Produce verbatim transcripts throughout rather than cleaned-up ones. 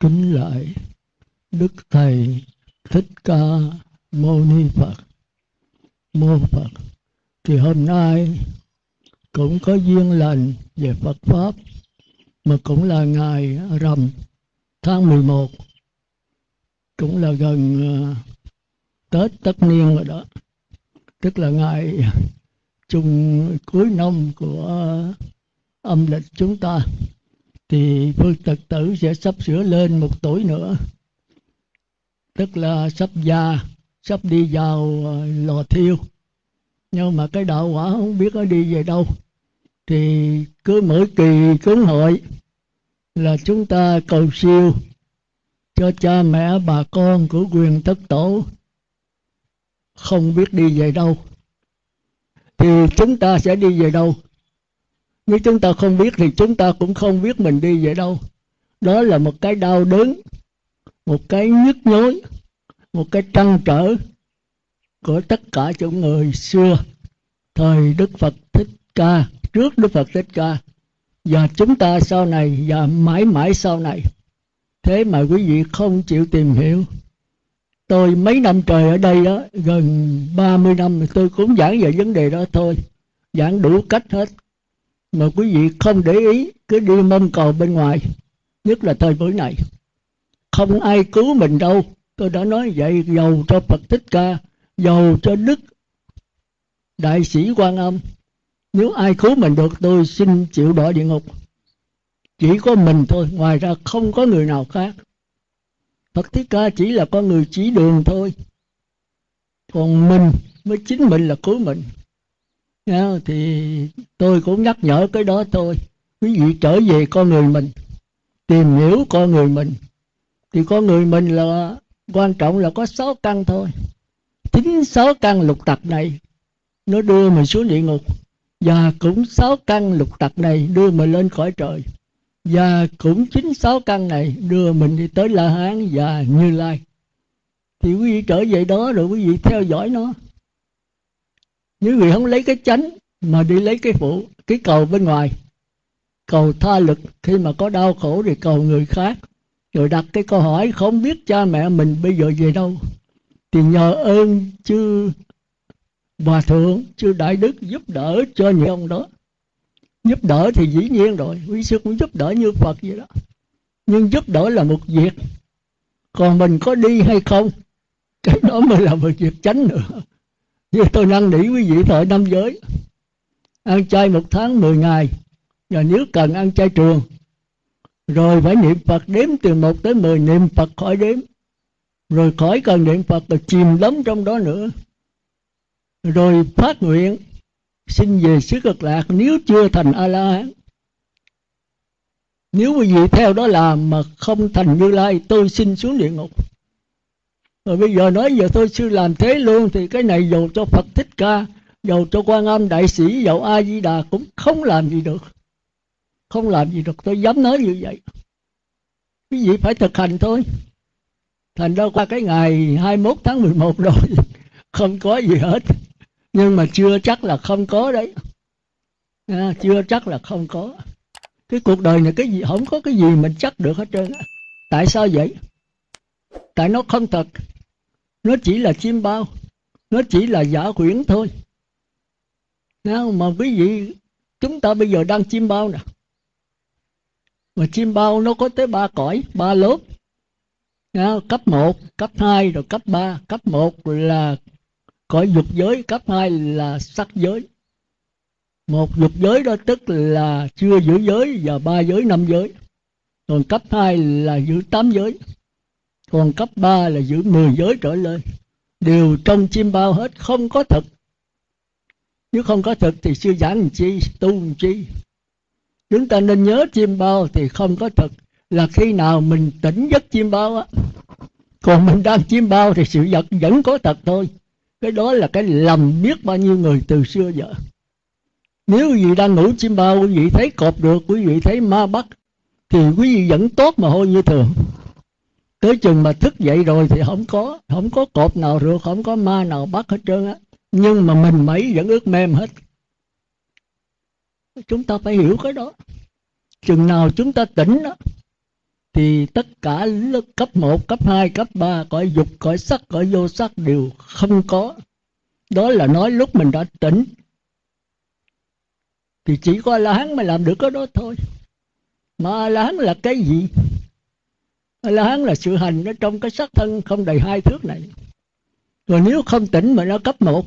kính lạy Đức Thầy Thích Ca Mâu Ni Phật, Mô Phật. Thì hôm nay cũng có duyên lành về Phật Pháp, mà cũng là ngày rằm tháng mười một, cũng là gần Tết tất niên rồi đó, tức là ngày chung cuối năm của âm lịch chúng ta. Thì Phương Tật Tử sẽ sắp sửa lên một tuổi nữa, tức là sắp già, sắp đi vào lò thiêu. Nhưng mà cái đạo quả không biết nó đi về đâu. Thì cứ mỗi kỳ cúng hội là chúng ta cầu siêu cho cha mẹ bà con của quyền thất tổ không biết đi về đâu. Thì chúng ta sẽ đi về đâu? Nếu chúng ta không biết thì chúng ta cũng không biết mình đi về đâu. Đó là một cái đau đớn, một cái nhức nhối, một cái trăn trở của tất cả những người xưa thời Đức Phật Thích Ca, trước Đức Phật Thích Ca, và chúng ta sau này, và mãi mãi sau này. Thế mà quý vị không chịu tìm hiểu. Tôi mấy năm trời ở đây đó, gần ba mươi năm, tôi cũng giảng về vấn đề đó thôi, giảng đủ cách hết, mà quý vị không để ý, cứ đi mâm cầu bên ngoài, nhất là thời buổi này. Không ai cứu mình đâu, tôi đã nói vậy. Dầu cho Phật Thích Ca, dầu cho Đức Đại Sĩ Quan Âm, nếu ai cứu mình được tôi xin chịu đọa địa ngục. Chỉ có mình thôi, ngoài ra không có người nào khác. Phật Thích Ca chỉ là con người chỉ đường thôi, còn mình mới chính mình là cứu mình. Thì tôi cũng nhắc nhở cái đó thôi. Quý vị trở về con người mình, tìm hiểu con người mình. Thì con người mình là quan trọng là có sáu căn thôi. Chính sáu căn lục tặc này nó đưa mình xuống địa ngục, và cũng sáu căn lục tặc này đưa mình lên khỏi trời, và cũng chính sáu căn này đưa mình đi tới La Hán và Như Lai. Thì quý vị trở về đó rồi quý vị theo dõi nó. Những người không lấy cái chánh mà đi lấy cái phụ, cái cầu bên ngoài, cầu tha lực. Khi mà có đau khổ thì cầu người khác, rồi đặt cái câu hỏi không biết cha mẹ mình bây giờ về đâu. Thì nhờ ơn chư Hòa Thượng, chư Đại Đức giúp đỡ cho những ông đó. Giúp đỡ thì dĩ nhiên rồi, quý sư cũng giúp đỡ như Phật vậy đó. Nhưng giúp đỡ là một việc, còn mình có đi hay không, cái đó mới là một việc chánh nữa. Như tôi năn nỉ quý vị thời năm giới, ăn chay một tháng mười ngày, và nếu cần ăn chay trường, rồi phải niệm Phật đếm từ một tới mười, niệm Phật khỏi đếm, rồi khỏi cần niệm Phật, rồi chìm đắm trong đó nữa, rồi phát nguyện xin về xứ Cực Lạc nếu chưa thành A-la-hán. Nếu quý vị theo đó làm mà không thành Như Lai, tôi xin xuống địa ngục. Rồi bây giờ nói giờ tôi chưa làm thế luôn, thì cái này dầu cho Phật Thích Ca, dầu cho Quan Âm Đại Sĩ, dầu A-di-đà cũng không làm gì được. Không làm gì được, tôi dám nói như vậy. Quý vị phải thực hành thôi. Thành ra qua cái ngày hai mươi mốt tháng mười một rồi, không có gì hết. Nhưng mà chưa chắc là không có đấy. À, chưa chắc là không có. Cái cuộc đời này cái gì không có cái gì mình chắc được hết trơn. Tại sao vậy? Tại nó không thật. Nó chỉ là chiêm bao. Nó chỉ là giả huyễn thôi. Nào, mà quý vị, chúng ta bây giờ đang chiêm bao nè. Mà chiêm bao nó có tới ba cõi, ba lớp. Cấp một, cấp hai, rồi cấp ba. Cấp một là cõi dục giới, cấp hai là sắc giới. Một dục giới đó tức là chưa giữ giới, và ba giới, năm giới. Còn cấp hai là giữ tám giới. Còn cấp ba là giữ mười giới trở lên. Đều trong chiêm bao hết, không có thật. Nếu không có thật thì sư giảng chi, tu chi. Chúng ta nên nhớ chiêm bao thì không có thật là khi nào mình tỉnh giấc chiêm bao á. Còn mình đang chiêm bao thì sự vật vẫn có thật thôi. Cái đó là cái lầm biết bao nhiêu người từ xưa giờ. Nếu quý vị đang ngủ chiêm bao, quý vị thấy cọp được, quý vị thấy ma bắt, thì quý vị vẫn tốt mà hôi như thường. Tới chừng mà thức dậy rồi thì không có, không có cọp nào được, không có ma nào bắt hết trơn á. Nhưng mà mình mấy vẫn ướt mềm hết. Chúng ta phải hiểu cái đó. Chừng nào chúng ta tỉnh đó thì tất cả cấp một, cấp hai, cấp ba, cõi dục, cõi sắc, cõi vô sắc đều không có. Đó là nói lúc mình đã tỉnh. Thì chỉ có La Hán mới làm được cái đó thôi. Mà La Hán là cái gì? La Hán là sự hành ở trong cái sắc thân không đầy hai thước này. Rồi nếu không tỉnh mà nó cấp một,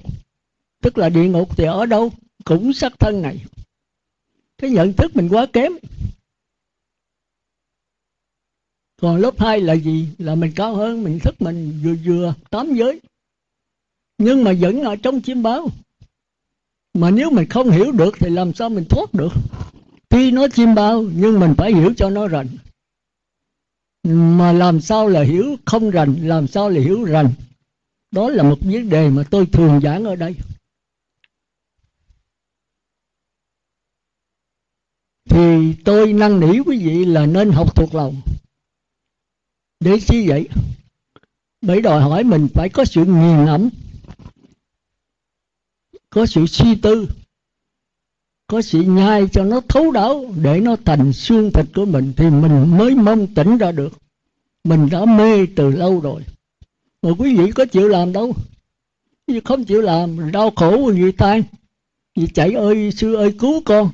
tức là địa ngục, thì ở đâu cũng sắc thân này. Cái nhận thức mình quá kém. Còn lớp hai là gì? Là mình cao hơn, mình thức mình vừa vừa tám giới, nhưng mà vẫn ở trong chiêm báo. Mà nếu mình không hiểu được thì làm sao mình thoát được? Tuy nó chiêm bao nhưng mình phải hiểu cho nó rành. Mà làm sao là hiểu không rành, làm sao là hiểu rành? Đó là một vấn đề mà tôi thường giảng ở đây. Thì tôi năn nỉ quý vị là nên học thuộc lòng. Để chi vậy? Bởi đòi hỏi mình phải có sự nghiền ngẫm, có sự suy tư, có sự nhai cho nó thấu đáo, để nó thành xương thịt của mình, thì mình mới mong tỉnh ra được. Mình đã mê từ lâu rồi. Mà quý vị có chịu làm đâu. Không chịu làm, đau khổ vì tan. Vì chạy ơi sư ơi cứu con.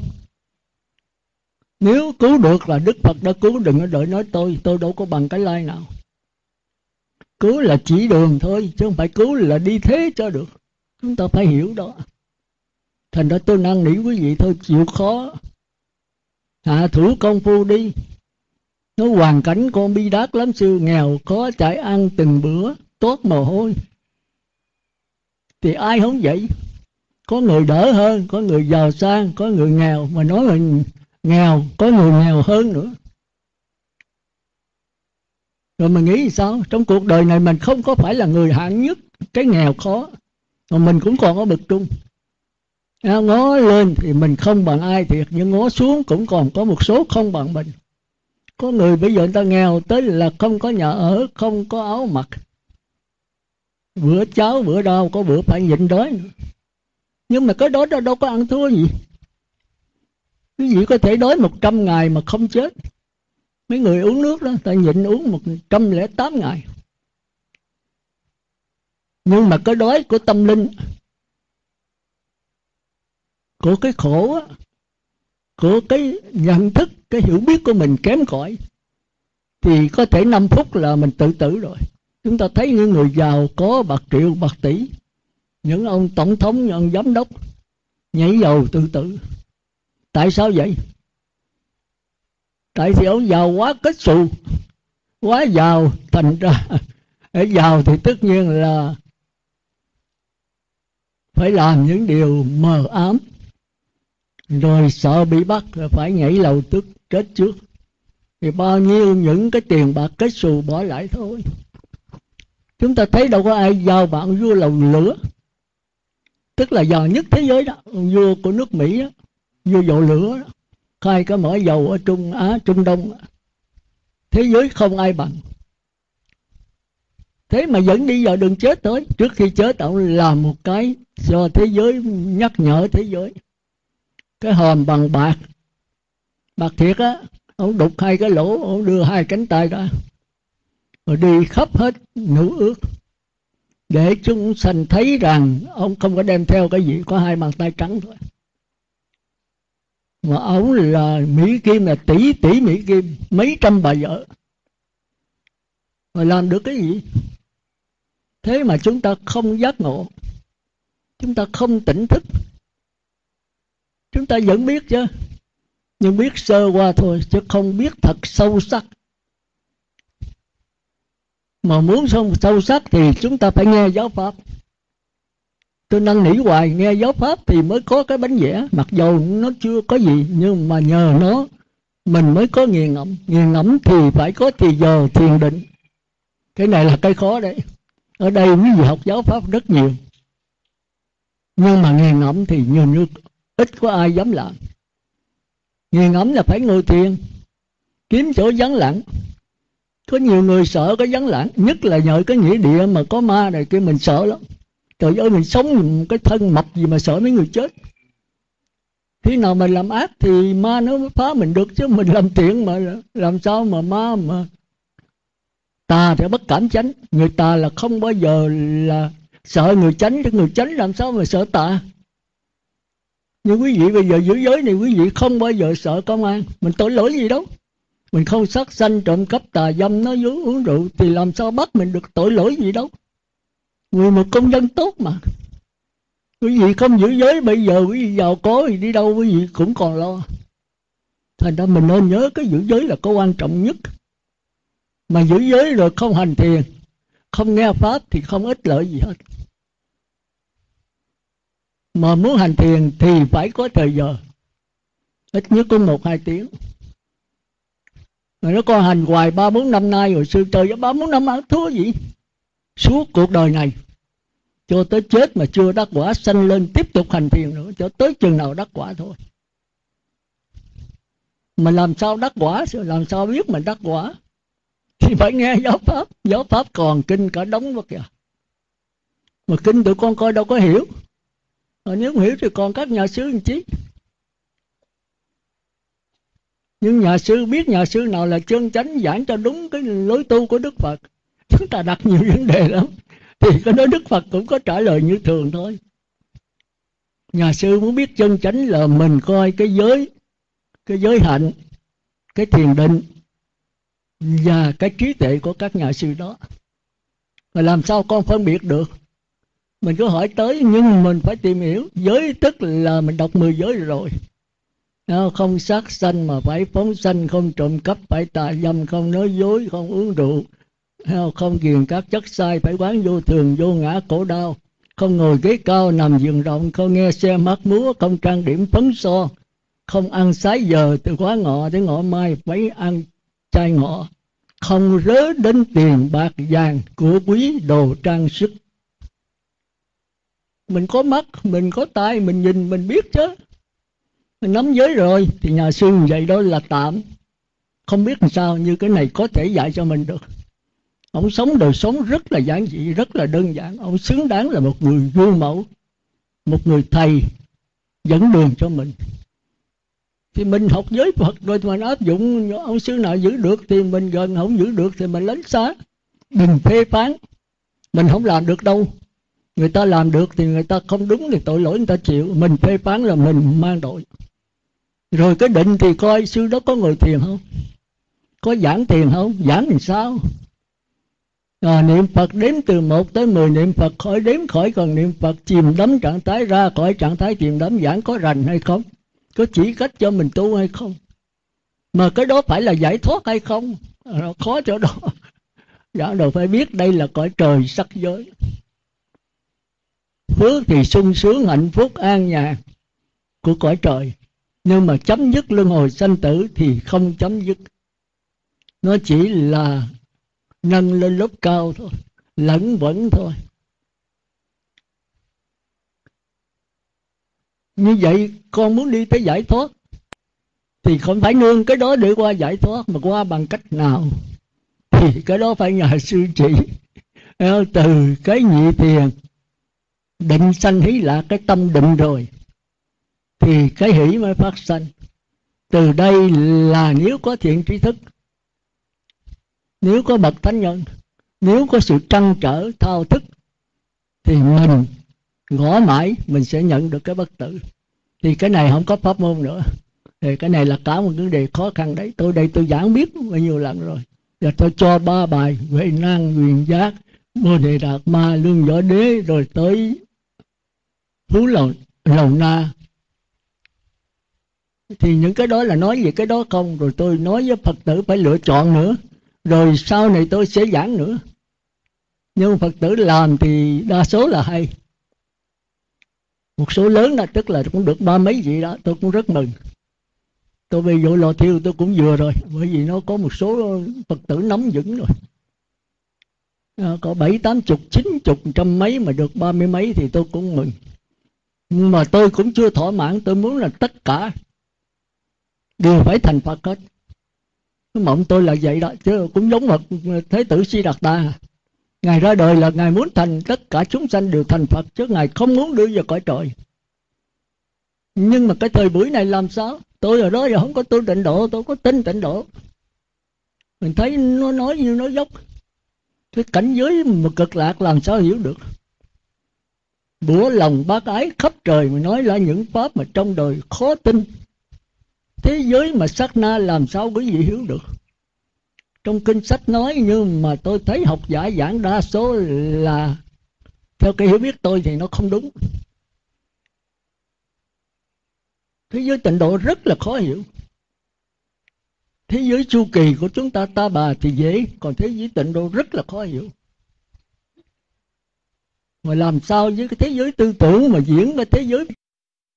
Nếu cứu được là Đức Phật đã cứu. Đừng có đợi nói tôi, tôi đâu có bằng cái lai nào. Cứu là chỉ đường thôi, chứ không phải cứu là đi thế cho được. Chúng ta phải hiểu đó. Thành ra tôi năn nỉ quý vị thôi, chịu khó hạ thủ công phu đi. Nó hoàn cảnh con bi đát lắm sư, nghèo khó chạy ăn từng bữa, tốt mồ hôi. Thì ai không vậy? Có người đỡ hơn, có người giàu sang, có người nghèo. Mà nói là nghèo, có người nghèo hơn nữa. Rồi mình nghĩ sao? Trong cuộc đời này mình không có phải là người hạng nhất. Cái nghèo khó mà mình cũng còn ở bậc trung. Ngó lên thì mình không bằng ai thiệt, nhưng ngó xuống cũng còn có một số không bằng mình. Có người bây giờ người ta nghèo tới là không có nhà ở, không có áo mặc, bữa cháo bữa đau, có bữa phải nhịn đói nữa. Nhưng mà cái đó đâu có ăn thua gì. Quý vị có thể đói một trăm ngày mà không chết. Mấy người uống nước đó, ta nhịn uống một trăm lẻ tám ngày. Nhưng mà cái đói của tâm linh, của cái khổ, của cái nhận thức, cái hiểu biết của mình kém cỏi, thì có thể năm phút là mình tự tử rồi. Chúng ta thấy những người giàu có bạc triệu, bạc tỷ, những ông tổng thống, những ông giám đốc nhảy dầu tự tử. Tại sao vậy? Tại vì ông giàu quá kết xù, quá giàu, thành ra ở giàu thì tất nhiên là phải làm những điều mờ ám, rồi sợ bị bắt, rồi phải nhảy lầu tức chết trước. Thì bao nhiêu những cái tiền bạc kết xù bỏ lại thôi. Chúng ta thấy đâu có ai giàu bạn vua lầu lửa, tức là giàu nhất thế giới đó, vua của nước Mỹ đó, vua dầu lửa đó, khai cái mỏ dầu ở Trung Á, Trung Đông đó. Thế giới không ai bằng. Thế mà vẫn đi vào đường chết tới. Trước khi chết ông làm một cái do thế giới, nhắc nhở thế giới. Cái hòm bằng bạc, bạc thiệt á, ông đục hai cái lỗ, ông đưa hai cánh tay ra, rồi đi khắp hết nữ ước, để chúng sanh thấy rằng ông không có đem theo cái gì, có hai bàn tay trắng thôi. Mà ông là Mỹ Kim, là tỷ tỷ Mỹ Kim, mấy trăm bà vợ, mà làm được cái gì? Thế mà chúng ta không giác ngộ, chúng ta không tỉnh thức. Chúng ta vẫn biết chứ, nhưng biết sơ qua thôi, chứ không biết thật sâu sắc. Mà muốn sâu sắc thì chúng ta phải nghe giáo pháp. Tôi năn nỉ hoài, nghe giáo pháp thì mới có cái bánh vẽ. Mặc dù nó chưa có gì, nhưng mà nhờ nó mình mới có nghiền ngẫm. Nghiền ngẫm thì phải có thì giờ thiền định. Cái này là cái khó đấy. Ở đây quý vị học giáo pháp rất nhiều, nhưng mà nghiền ngẫm thì nhiều như ít có ai dám làm. Nghiền ngẫm là phải ngồi thiền, kiếm chỗ vắng lặng. Có nhiều người sợ cái vắng lặng, nhất là nhờ cái nghĩa địa mà có ma này kia, mình sợ lắm. Trời ơi, mình sống cái thân mập gì mà sợ mấy người chết. Khi nào mình làm ác thì ma nó mới phá mình được, chứ mình làm thiện mà làm sao mà ma mà. Ta thì bất cảm chánh, người ta là không bao giờ là sợ người chánh, chứ người chánh làm sao mà sợ ta. Nhưng quý vị bây giờ giữ giới này, quý vị không bao giờ sợ công an, mình tội lỗi gì đâu. Mình không sát sanh, trộm cắp, tà dâm, nói dối, uống rượu thì làm sao bắt mình được, tội lỗi gì đâu. Người một công dân tốt mà. Quý vị không giữ giới bây giờ quý vị giàu có thì đi đâu quý vị cũng còn lo. Thành ra mình nên nhớ cái giữ giới là có quan trọng nhất. Mà giữ giới rồi không hành thiền, không nghe pháp thì không ích lợi gì hết. Mà muốn hành thiền thì phải có thời giờ, ít nhất cũng một hai tiếng. Rồi nó con hành hoài ba bốn năm nay rồi, sư trời với ba bốn năm ăn thua gì. Suốt cuộc đời này cho tới chết mà chưa đắc quả, sanh lên tiếp tục hành thiền nữa cho tới chừng nào đắc quả thôi. Mà làm sao đắc quả, làm sao biết mình đắc quả? Thì phải nghe giáo pháp. Giáo pháp còn kinh cả đống quá kìa, mà kinh tụi con coi đâu có hiểu. Mà nếu không hiểu thì còn các nhà sư làm chi. Nhưng nhà sư biết nhà sư nào là chân chánh, giảng cho đúng cái lối tu của Đức Phật. Chúng ta đặt nhiều vấn đề lắm, thì cái đó Đức Phật cũng có trả lời như thường thôi. Nhà sư muốn biết chân chánh là mình coi cái giới, cái giới hạnh, cái thiền định và cái trí tuệ của các nhà sư đó. Mà làm sao con phân biệt được? Mình cứ hỏi tới, nhưng mình phải tìm hiểu. Giới tức là mình đọc mười giới rồi. Không sát sanh mà phải phóng sanh, không trộm cắp phải tà dâm, không nói dối, không uống rượu, không ghiền các chất sai, phải quán vô thường, vô ngã, khổ đau, không ngồi ghế cao, nằm giường rộng, không nghe xe mát múa, không trang điểm phấn son, không ăn sái giờ từ khóa ngọ tới ngọ mai, phải ăn chay ngọ, không rớ đến tiền bạc vàng của quý đồ trang sức. Mình có mắt, mình có tai, mình nhìn mình biết chứ. Mình nắm giới rồi thì nhà sư vậy đó là tạm. Không biết làm sao như cái này có thể dạy cho mình được. Ông sống đời sống rất là giản dị, rất là đơn giản. Ông xứng đáng là một người gương mẫu, một người thầy dẫn đường cho mình. Thì mình học giới Phật rồi thì mình áp dụng. Ông sư nào giữ được thì mình gần, không giữ được thì mình lánh xa. Đừng phê phán. Mình không làm được đâu, người ta làm được thì người ta không đúng thì tội lỗi người ta chịu. Mình phê phán là mình mang tội. Rồi cái định thì coi sư đó có ngồi thiền không, có giảng thiền không, giảng làm sao. À, niệm Phật đếm từ một tới mười, niệm Phật khỏi đếm khỏi còn niệm Phật, chìm đắm trạng thái ra khỏi trạng thái chìm đắm, giảng có rành hay không, có chỉ cách cho mình tu hay không. Mà cái đó phải là giải thoát hay không, nó khó chỗ đó. Giảng đầu phải biết đây là cõi trời sắc giới. Phước thì sung sướng, hạnh phúc, an nhàn của cõi trời. Nhưng mà chấm dứt luân hồi sanh tử thì không chấm dứt. Nó chỉ là nâng lên lớp cao thôi, lẫn vẫn thôi. Như vậy con muốn đi tới giải thoát thì không phải nương cái đó để qua giải thoát, mà qua bằng cách nào thì cái đó phải nhờ sư chỉ. Từ cái nhị thiền định sanh hỷ lạc, cái tâm định rồi thì cái hỷ mới phát sanh. Từ đây là nếu có thiện trí thức, nếu có bậc thánh nhân, nếu có sự trăn trở thao thức thì mình ngõ mãi mình sẽ nhận được cái bất tử. Thì cái này không có pháp môn nữa. Thì cái này là cả một vấn đề khó khăn đấy. Tôi đây tôi giảng biết bao nhiêu lần rồi. Và tôi cho ba bài về năng quyền giác, Bồ Đề Đạt Ma, Lương Võ Đế, rồi tới Phú Lầu, Lầu Na. Thì những cái đó là nói về cái đó không. Rồi tôi nói với Phật tử phải lựa chọn nữa. Rồi sau này tôi sẽ giảng nữa. Nhưng Phật tử làm thì đa số là hay. Một số lớn là tức là cũng được ba mấy vị đó. Tôi cũng rất mừng. Tôi về vụ lò thiêu tôi cũng vừa rồi. Bởi vì nó có một số Phật tử nắm vững rồi. À, có bảy, tám chục, chín chục, trăm mấy mà được ba mươi mấy thì tôi cũng mừng. Nhưng mà tôi cũng chưa thỏa mãn. Tôi muốn là tất cả đều phải thành Phật hết. Cái mộng tôi là vậy đó. Chứ cũng giống Phật Thế tử Sĩ Đạt Ta. Ngài ra đời là Ngài muốn thành tất cả chúng sanh đều thành Phật, chứ Ngài không muốn đưa vào cõi trời. Nhưng mà cái thời buổi này làm sao? Tôi ở đó giờ không có tu tịnh độ, tôi có tin tịnh độ. Mình thấy nó nói như nó dốc. Cái cảnh giới mà cực lạc làm sao hiểu được? Bủa lòng bác ái khắp trời mà nói là những pháp mà trong đời khó tin. Thế giới mà sát na làm sao quý vị hiểu được? Trong kinh sách nói, nhưng mà tôi thấy học giả giảng đa số là theo cái hiểu biết tôi thì nó không đúng. Thế giới tịnh độ rất là khó hiểu. Thế giới chu kỳ của chúng ta ta bà thì dễ, còn thế giới tịnh độ rất là khó hiểu. Mà làm sao với cái thế giới tư tưởng mà diễn cái thế giới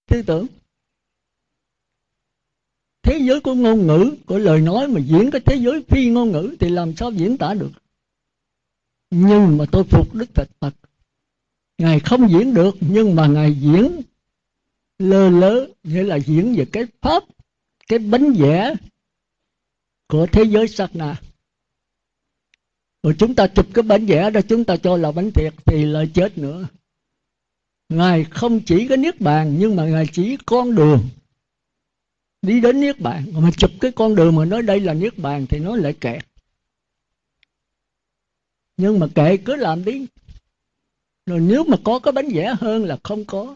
tư tưởng? Thế giới của ngôn ngữ, của lời nói mà diễn cái thế giới phi ngôn ngữ thì làm sao diễn tả được? Nhưng mà tôi phục Đức Phật Phật. Ngài không diễn được, nhưng mà Ngài diễn lơ lớ, nghĩa là diễn về cái pháp, cái bánh vẽ của thế giới sát na. Rồi chúng ta chụp cái bánh vẽ đó, chúng ta cho là bánh thiệt thì lại chết nữa. Ngài không chỉ cái niết bàn, nhưng mà Ngài chỉ con đường đi đến niết bàn. Mà chụp cái con đường mà nói đây là niết bàn thì nó lại kẹt. Nhưng mà kệ, cứ làm đi. Rồi nếu mà có cái bánh vẽ hơn là không có.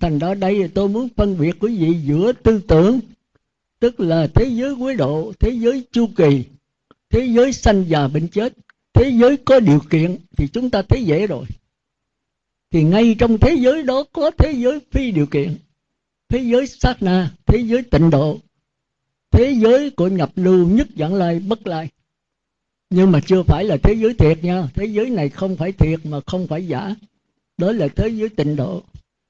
Thành ra đây tôi muốn phân biệt quý vị giữa tư tưởng, tức là thế giới quế độ, thế giới chu kỳ, thế giới sanh già bệnh chết, thế giới có điều kiện thì chúng ta thấy dễ rồi. Thì ngay trong thế giới đó có thế giới phi điều kiện, thế giới sát na, thế giới tịnh độ, thế giới của nhập lưu nhất vãng lai bất lai. Nhưng mà chưa phải là thế giới thiệt nha. Thế giới này không phải thiệt mà không phải giả. Đó là thế giới tịnh độ.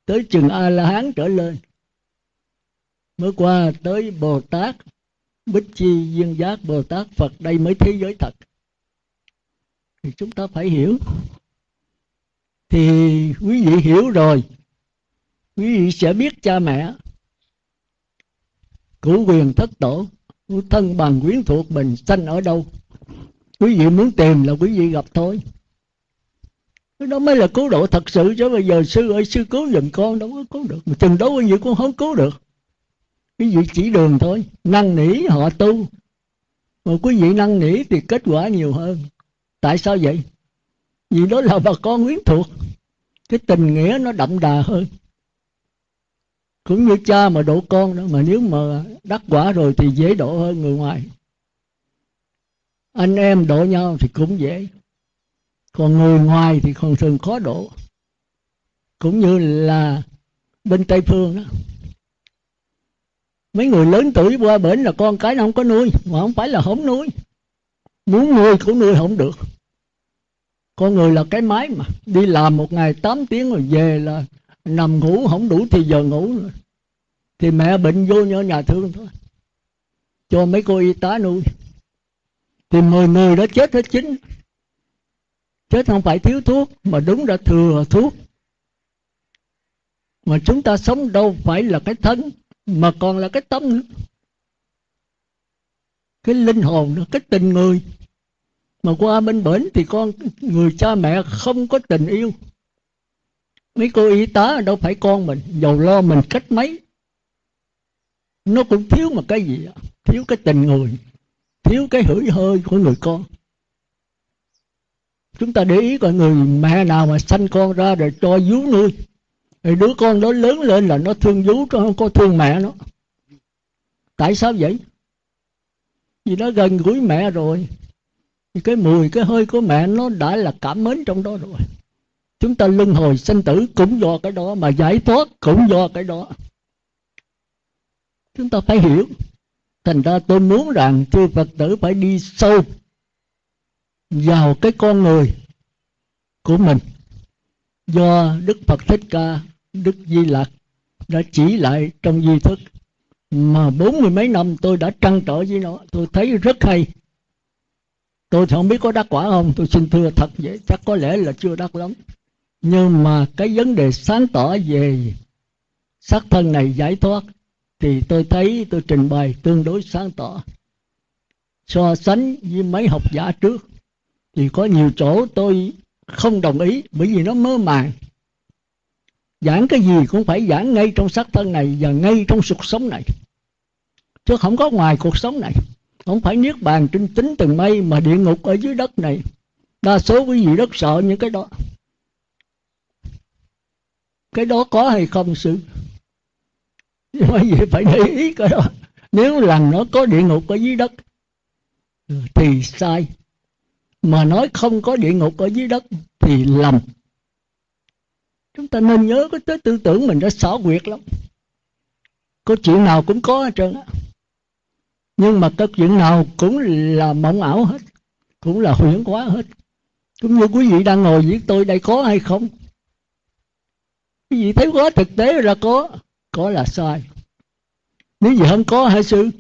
Tới chừng A-la-hán trở lên mới qua tới Bồ Tát, Bích Chi, Duyên Giác, Bồ Tát, Phật. Đây mới thế giới thật. Thì chúng ta phải hiểu. Thì quý vị hiểu rồi, quý vị sẽ biết cha mẹ, cửu quyền thất tổ, thân bằng quyến thuộc mình sanh ở đâu. Quý vị muốn tìm là quý vị gặp thôi. Đó mới là cứu độ thật sự. Chứ bây giờ sư ơi sư cứu giùm con, đâu có cứu được. Mà chừng đó quý vị cũng không cứu được. Quý vị chỉ đường thôi. Năn nỉ họ tu. Mà quý vị năn nỉ thì kết quả nhiều hơn. Tại sao vậy? Vì đó là bà con quyến thuộc. Cái tình nghĩa nó đậm đà hơn. Cũng như cha mà độ con đó. Mà nếu mà đắc quả rồi thì dễ độ hơn người ngoài. Anh em độ nhau thì cũng dễ. Còn người ngoài thì còn thường khó độ. Cũng như là bên Tây Phương đó. Mấy người lớn tuổi qua bển là con cái nó không có nuôi. Mà không phải là không nuôi. Muốn nuôi cũng nuôi không được. Con người là cái máy mà. Đi làm một ngày tám tiếng rồi về là nằm ngủ không đủ thì giờ ngủ nữa. Thì mẹ bệnh vô nhờ nhà thương thôi. Cho mấy cô y tá nuôi. Thì mười người đó chết hết chín. Chết không phải thiếu thuốc, mà đúng là thừa thuốc. Mà chúng ta sống đâu phải là cái thân, mà còn là cái tâm nữa. Cái linh hồn nữa, cái tình người. Mà qua bên bển thì con người cha mẹ không có tình yêu. Mấy cô y tá đâu phải con mình, dầu lo mình cách mấy. Nó cũng thiếu một cái gì đó. Thiếu cái tình người, thiếu cái hửi hơi của người con. Chúng ta để ý coi người mẹ nào mà sanh con ra rồi cho vú nuôi, rồi đứa con đó lớn lên là nó thương vú, nó không có thương mẹ nó. Tại sao vậy? Vì nó gần gũi mẹ rồi, thì cái mùi, cái hơi của mẹ nó đã là cảm mến trong đó rồi. Chúng ta luân hồi sanh tử cũng do cái đó, mà giải thoát cũng do cái đó. Chúng ta phải hiểu. Thành ra tôi muốn rằng chư Phật tử phải đi sâu vào cái con người của mình, do Đức Phật Thích Ca, Đức Di Lặc đã chỉ lại trong di thức. Mà bốn mươi mấy năm tôi đã trăn trở với nó, tôi thấy rất hay. Tôi thì không biết có đắc quả không, tôi xin thưa thật vậy, chắc có lẽ là chưa đắc lắm. Nhưng mà cái vấn đề sáng tỏ về xác thân này giải thoát thì tôi thấy tôi trình bày tương đối sáng tỏ. So sánh với mấy học giả trước thì có nhiều chỗ tôi không đồng ý, bởi vì nó mơ màng. Giảng cái gì cũng phải giảng ngay trong xác thân này và ngay trong cuộc sống này, chứ không có ngoài cuộc sống này. Không phải niết bàn trên tính từng mây mà địa ngục ở dưới đất này. Đa số quý vị rất sợ những cái đó. Cái đó có hay không sự? Nhưng mà vậy phải để ý cái đó. Nếu rằng nó có địa ngục ở dưới đất thì sai, mà nói không có địa ngục ở dưới đất thì lầm. Chúng ta nên nhớ cái tới tư tưởng mình đã xảo quyệt lắm. Có chuyện nào cũng có hết trơn á, nhưng mà cái chuyện nào cũng là mộng ảo hết, cũng là huyễn hóa hết. Cũng như quý vị đang ngồi với tôi đây, có hay không? Quý vị thấy có, thực tế là có. Có là sai. Nếu gì không có hả sư?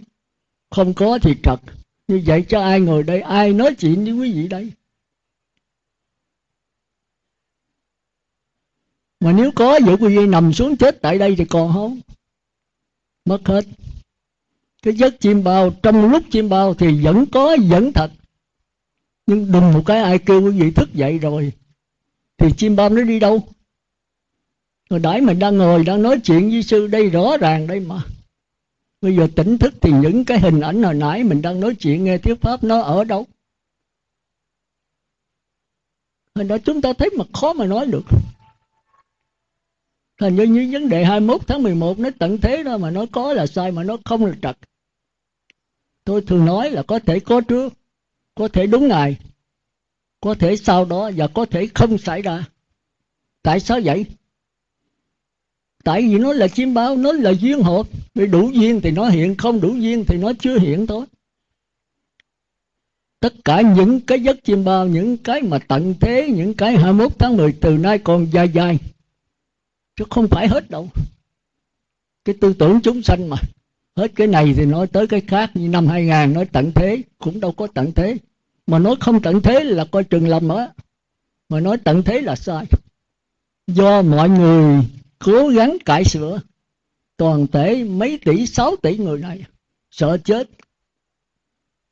Không có thì trật. Như vậy cho ai ngồi đây, ai nói chuyện với quý vị đây? Mà nếu có, vậy quý vị nằm xuống chết tại đây thì còn không? Mất hết. Cái giấc chim bao, trong lúc chim bao thì vẫn có, vẫn thật. Nhưng đùng một cái ai kêu quý vị thức dậy rồi thì chim bao nó đi đâu? Hồi đãi mình đang ngồi, đang nói chuyện với sư đây rõ ràng đây mà. Bây giờ tỉnh thức thì những cái hình ảnh hồi nãy mình đang nói chuyện nghe thuyết pháp nó ở đâu? Hình đó chúng ta thấy mà khó mà nói được. Hình như như vấn đề hai mươi mốt tháng mười một nó tận thế đó, mà nó có là sai, mà nó không là trật. Tôi thường nói là có thể có trước, có thể đúng ngày, có thể sau đó, và có thể không xảy ra. Tại sao vậy? Tại vì nó là chim bao, nó là duyên hợp. Vì đủ duyên thì nó hiện, không đủ duyên thì nó chưa hiện thôi. Tất cả những cái giấc chim bao, những cái mà tận thế, những cái hai mươi mốt tháng mười từ nay còn dài dài, chứ không phải hết đâu. Cái tư tưởng chúng sanh mà, hết cái này thì nói tới cái khác. Như năm hai không không không nói tận thế, cũng đâu có tận thế. Mà nói không tận thế là coi chừng lầm á. Mà nói tận thế là sai. Do mọi người cố gắng cải sửa, toàn thể mấy tỷ, sáu tỷ người này sợ chết,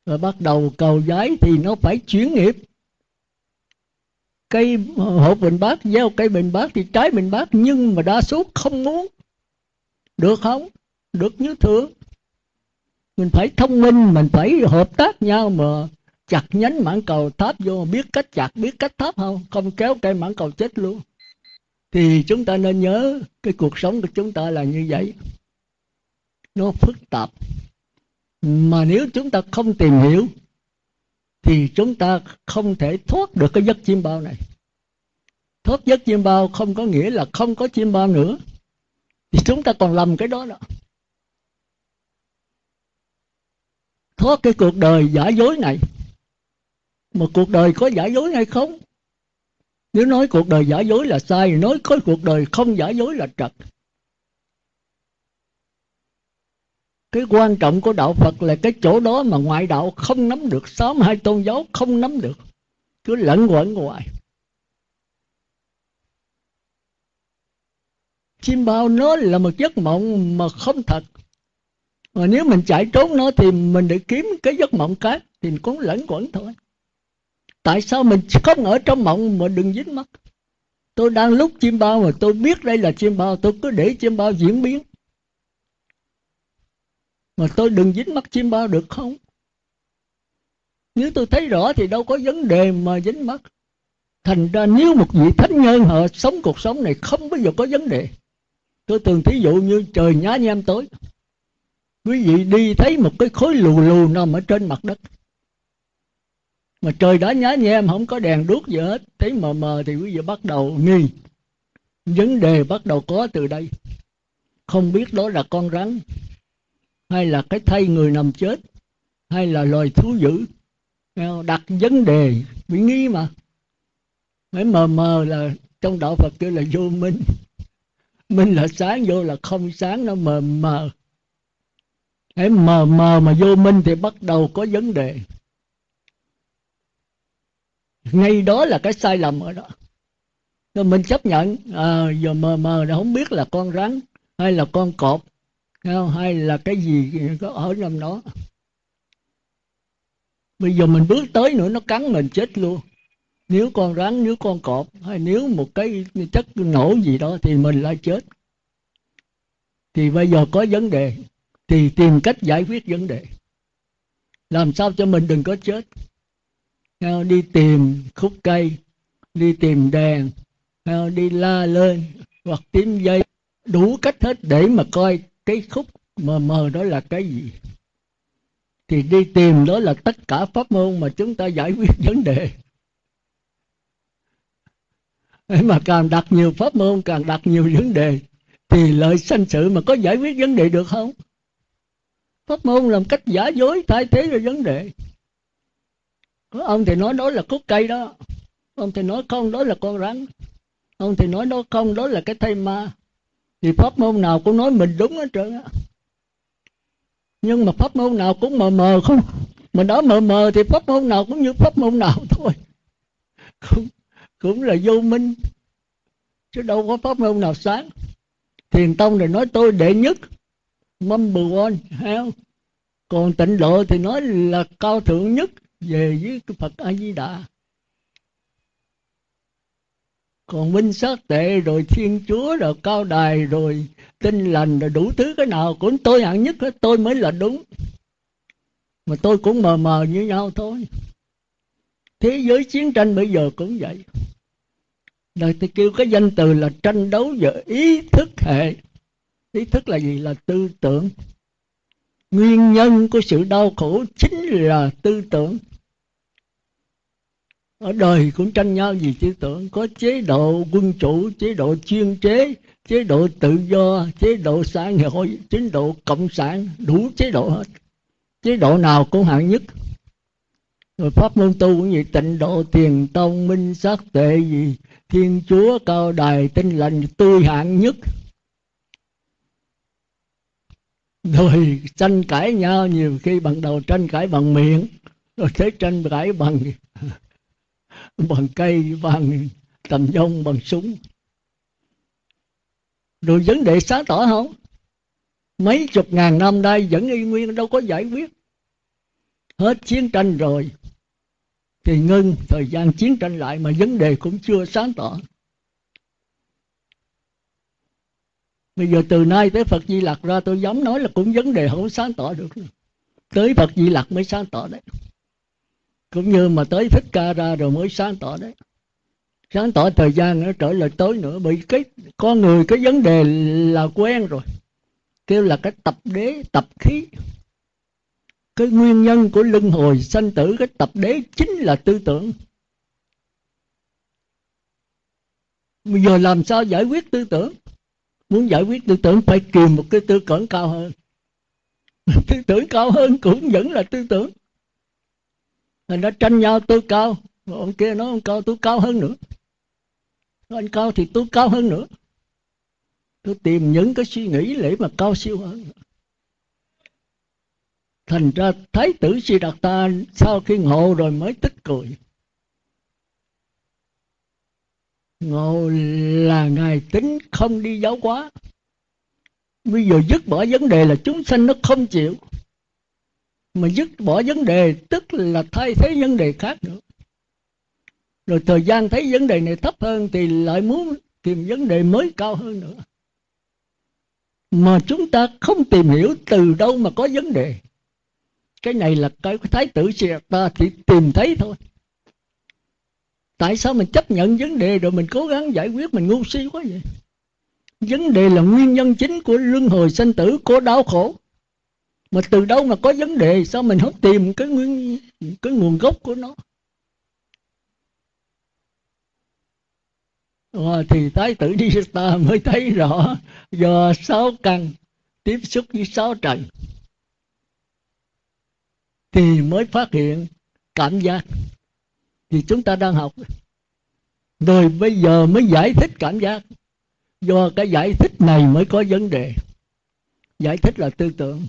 rồi bắt đầu cầu giấy thì nó phải chuyển nghiệp. Cây hộp bình bát, gieo cây bình bát thì trái bình bát, nhưng mà đa số không muốn. Được không? Được như thường. Mình phải thông minh, mình phải hợp tác nhau mà chặt nhánh mãn cầu tháp vô, biết cách chặt, biết cách tháp không? Không kéo cây mãn cầu chết luôn. Thì chúng ta nên nhớ cái cuộc sống của chúng ta là như vậy. Nó phức tạp. Mà nếu chúng ta không tìm hiểu thì chúng ta không thể thoát được cái giấc chim bao này. Thoát giấc chim bao không có nghĩa là không có chim bao nữa. Thì chúng ta còn lầm cái đó đó. Thoát cái cuộc đời giả dối này. Mà cuộc đời có giả dối hay không? Nếu nói cuộc đời giả dối là sai, nói có cuộc đời không giả dối là trật. Cái quan trọng của đạo Phật là cái chỗ đó mà ngoại đạo không nắm được, sáu mươi hai tôn giáo không nắm được, cứ lẫn quẩn ngoài. Chim bao nó là một giấc mộng mà không thật. Mà nếu mình chạy trốn nó thì mình để kiếm cái giấc mộng khác thì cũng lẫn quẩn thôi. Tại sao mình không ở trong mộng mà đừng dính mắt? Tôi đang lúc chim bao mà tôi biết đây là chim bao, tôi cứ để chim bao diễn biến. Mà tôi đừng dính mắt chim bao được không? Nếu tôi thấy rõ thì đâu có vấn đề mà dính mắt. Thành ra nếu một vị thánh nhân họ sống cuộc sống này không bao giờ có vấn đề. Tôi từng thí dụ như trời nhá nhem tối, quý vị đi thấy một cái khối lù lù nằm ở trên mặt đất. Mà trời đã nhá nhem, không có đèn đuốc gì hết, thấy mờ mờ thì quý vị bắt đầu nghi. Vấn đề bắt đầu có từ đây. Không biết đó là con rắn, hay là cái thây người nằm chết, hay là loài thú dữ. Đặt vấn đề bị nghi mà. Mấy mờ mờ là trong đạo Phật kêu là vô minh. Minh là sáng, vô là không sáng, nó mờ mờ. Hãy mờ mờ mà vô minh thì bắt đầu có vấn đề. Ngay đó là cái sai lầm ở đó. Rồi mình chấp nhận, à, giờ mờ mờ đã không biết là con rắn hay là con cọp hay là cái gì có ở trong đó. Bây giờ mình bước tới nữa nó cắn mình chết luôn. nếu con rắn, nếu con cọp hay nếu một cái chất nổ gì đó thì mình lại chết. Thì bây giờ có vấn đề thì tìm cách giải quyết vấn đề, làm sao cho mình đừng có chết. Đi tìm khúc cây, đi tìm đèn, đi la lên hoặc tím dây, đủ cách hết để mà coi cái khúc mờ mờ đó là cái gì. Thì đi tìm đó là tất cả pháp môn mà chúng ta giải quyết vấn đề. Mà càng đặt nhiều pháp môn, càng đặt nhiều vấn đề thì lợi sanh sự, mà có giải quyết vấn đề được không? Pháp môn làm cách giả dối thay thế cho vấn đề. Có ông thì nói đó là khúc cây đó, ông thì nói không đó là con rắn, ông thì nói đó không đó là cái thây ma. Thì pháp môn nào cũng nói mình đúng hết trơn á, nhưng mà pháp môn nào cũng mờ mờ không. Mà đó mờ mờ thì pháp môn nào cũng như pháp môn nào thôi, cũng, cũng là vô minh, chứ đâu có pháp môn nào sáng. Thiền tông thì nói tôi đệ nhất, number one. Còn tịnh độ thì nói là cao thượng nhất, về với Phật A-di-đà. Còn minh sát tệ, rồi Thiên Chúa, rồi Cao Đài, rồi Tinh Lành, rồi đủ thứ cái nào cũng tôi hạng nhất hết, tôi mới là đúng. Mà tôi cũng mờ mờ như nhau thôi. Thế giới chiến tranh bây giờ cũng vậy. Rồi thì kêu cái danh từ là tranh đấu giữa ý thức hệ. Ý thức là gì? Là tư tưởng. Nguyên nhân của sự đau khổ chính là tư tưởng. Ở đời cũng tranh nhau vì tư tưởng. Có chế độ quân chủ, chế độ chuyên chế, chế độ tự do, chế độ xã hội, chế độ cộng sản, đủ chế độ hết. Chế độ nào cũng hạng nhất. Rồi pháp môn tu cũng vậy, tịnh độ, thiền tông, minh sát tệ gì, Thiên Chúa, Cao Đài, Tinh Lành, tôi hạng nhất. Rồi tranh cãi nhau, nhiều khi ban đầu tranh cãi bằng miệng, rồi thế tranh cãi bằng bằng cây, bằng tầm dông, bằng súng. Rồi vấn đề sáng tỏ không? Mấy chục ngàn năm nay vẫn y nguyên, đâu có giải quyết. Hết chiến tranh rồi thì ngưng thời gian chiến tranh lại, mà vấn đề cũng chưa sáng tỏ. Bây giờ từ nay tới Phật Di Lặc ra, tôi dám nói là cũng vấn đề không sáng tỏ được. Tới Phật Di Lặc mới sáng tỏ đấy. Cũng như mà tới Thích Ca ra rồi mới sáng tỏ đấy. Sáng tỏ thời gian nó trở lại tối nữa. Bởi cái con người cái vấn đề là quen rồi, kêu là cái tập đế, tập khí. Cái nguyên nhân của luân hồi sanh tử, cái tập đế chính là tư tưởng. Bây giờ làm sao giải quyết tư tưởng? Muốn giải quyết tư tưởng phải tìm một cái tư tưởng cao hơn. Tư tưởng cao hơn cũng vẫn là tư tưởng. Mình đã tranh nhau tôi cao, ông kia nói ông cao tôi cao hơn nữa, nói anh cao thì tôi cao hơn nữa. Tôi tìm những cái suy nghĩ để mà cao siêu hơn. Thành ra Thái tử Sĩ Đạt Ta sau khi ngộ rồi mới tích cười. Ngộ là ngài tính không đi giáo hóa. Bây giờ dứt bỏ vấn đề là chúng sanh nó không chịu, mà dứt bỏ vấn đề tức là thay thế vấn đề khác nữa. Rồi thời gian thấy vấn đề này thấp hơn thì lại muốn tìm vấn đề mới cao hơn nữa. Mà chúng ta không tìm hiểu từ đâu mà có vấn đề. Cái này là cái Thái tử Sĩ Đạt Ta chỉ tìm thấy thôi. Tại sao mình chấp nhận vấn đề rồi mình cố gắng giải quyết, mình ngu si quá vậy? Vấn đề là nguyên nhân chính của luân hồi sanh tử, của đau khổ. Mà từ đâu mà có vấn đề, sao mình không tìm cái nguyên cái nguồn gốc của nó? À, thì Thái tử Sĩ Đạt Ta mới thấy rõ do sáu căn tiếp xúc với sáu trần thì mới phát hiện cảm giác. Thì chúng ta đang học rồi, bây giờ mới giải thích cảm giác. Do cái giải thích này mới có vấn đề. Giải thích là tư tưởng.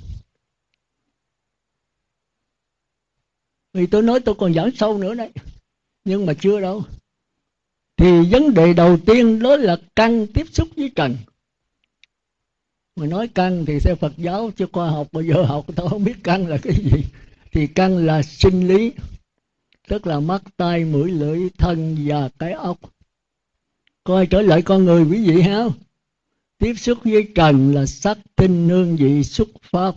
Vì tôi nói tôi còn giảng sâu nữa đấy, nhưng mà chưa đâu. Thì vấn đề đầu tiên đó là căn tiếp xúc với trần. Mà nói căn thì theo Phật giáo, chứ khoa học bây giờ học tôi không biết căn là cái gì. Thì căn là sinh lý, tức là mắt, tai, mũi, lưỡi, thân và cái ốc. Coi trở lại con người quý vị ha, tiếp xúc với trần là sắc, tinh, hương, vị, xúc, pháp.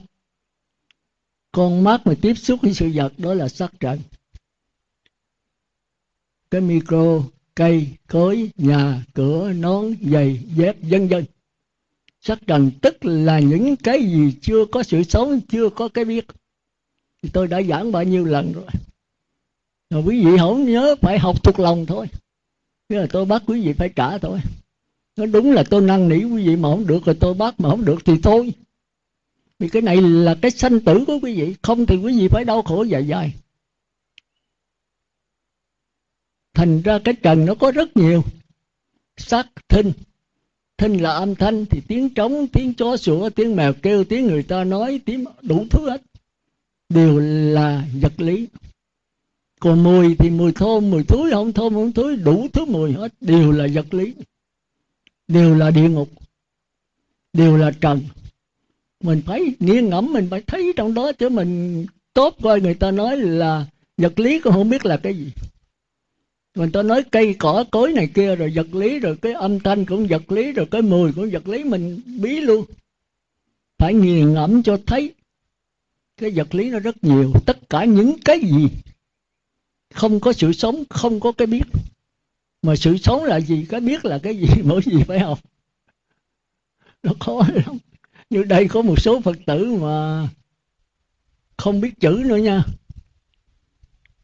Con mắt mà tiếp xúc với sự vật đó là sắc trần. Cái micro, cây, cối, nhà, cửa, nón, giày, dép, vân vân. Sắc trần tức là những cái gì chưa có sự sống, chưa có cái biết. Tôi đã giảng bao nhiêu lần rồi. Rồi quý vị không nhớ, phải học thuộc lòng thôi. Thế là tôi bắt quý vị phải trả thôi. Nó đúng là tôi năn nỉ quý vị mà không được rồi tôi bắt, mà không được thì thôi. Vì cái này là cái sanh tử của quý vị, không thì quý vị phải đau khổ dài dài. Thành ra cái trần nó có rất nhiều. Sắc, thinh. Thinh là âm thanh, thì tiếng trống, tiếng chó sủa, tiếng mèo kêu, tiếng người ta nói, tiếng đủ thứ hết, đều là vật lý. Còn mùi thì mùi thơm, mùi thối, không thơm, không thối, đủ thứ mùi hết, đều là vật lý, đều là địa ngục, đều là trần. Mình phải nghiêng ngẫm, mình phải thấy trong đó, chứ mình tốt coi người ta nói là vật lý cũng không biết là cái gì. Người ta nói cây cỏ cối này kia rồi vật lý, rồi cái âm thanh cũng vật lý, rồi cái mùi cũng vật lý, mình bí luôn. Phải nghiền ngẫm cho thấy cái vật lý nó rất nhiều. Tất cả những cái gì không có sự sống, không có cái biết. Mà sự sống là gì, cái biết là cái gì, mỗi gì phải học. Nó khó lắm. Như đây có một số Phật tử mà không biết chữ nữa nha.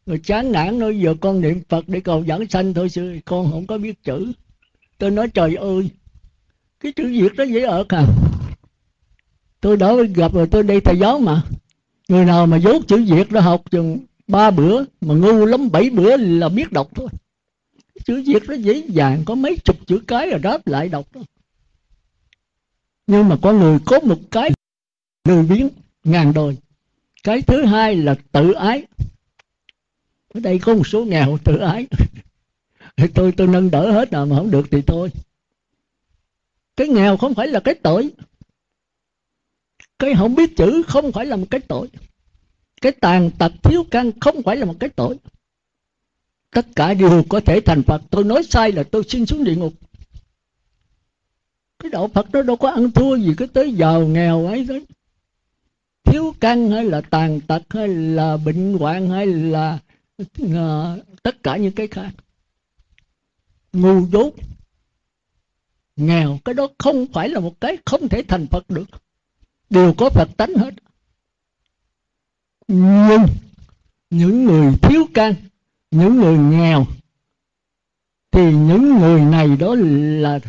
Rồi chán nản nói giờ con niệm Phật để cầu vãng sanh thôi sư, con không có biết chữ. Tôi nói trời ơi, cái chữ Việt đó dễ ợt à. Tôi đã gặp rồi, tôi đi thầy giáo mà. Người nào mà dốt chữ Việt đó học chừng ba bữa, mà ngu lắm bảy bữa là biết đọc thôi. Cái chữ Việt đó dễ dàng, có mấy chục chữ cái rồi đáp lại đọc đó. Nhưng mà con người có một cái lười biếng ngàn đời. Cái thứ hai là tự ái. Ở đây có một số nghèo tự ái. Tôi tôi nâng đỡ hết nào mà không được thì thôi. Cái nghèo không phải là cái tội. Cái không biết chữ không phải là một cái tội. Cái tàn tật thiếu căn không phải là một cái tội. Tất cả đều có thể thành Phật. Tôi nói sai là tôi xin xuống địa ngục. Cái đạo Phật đó đâu có ăn thua gì cứ tới giàu nghèo ấy đấy. Thiếu căn hay là tàn tật hay là bệnh hoạn hay là uh, tất cả những cái khác. Ngu dốt, nghèo, cái đó không phải là một cái không thể thành Phật được. Đều có Phật tánh hết. Nhưng những người thiếu căn, những người nghèo, thì những người này đó là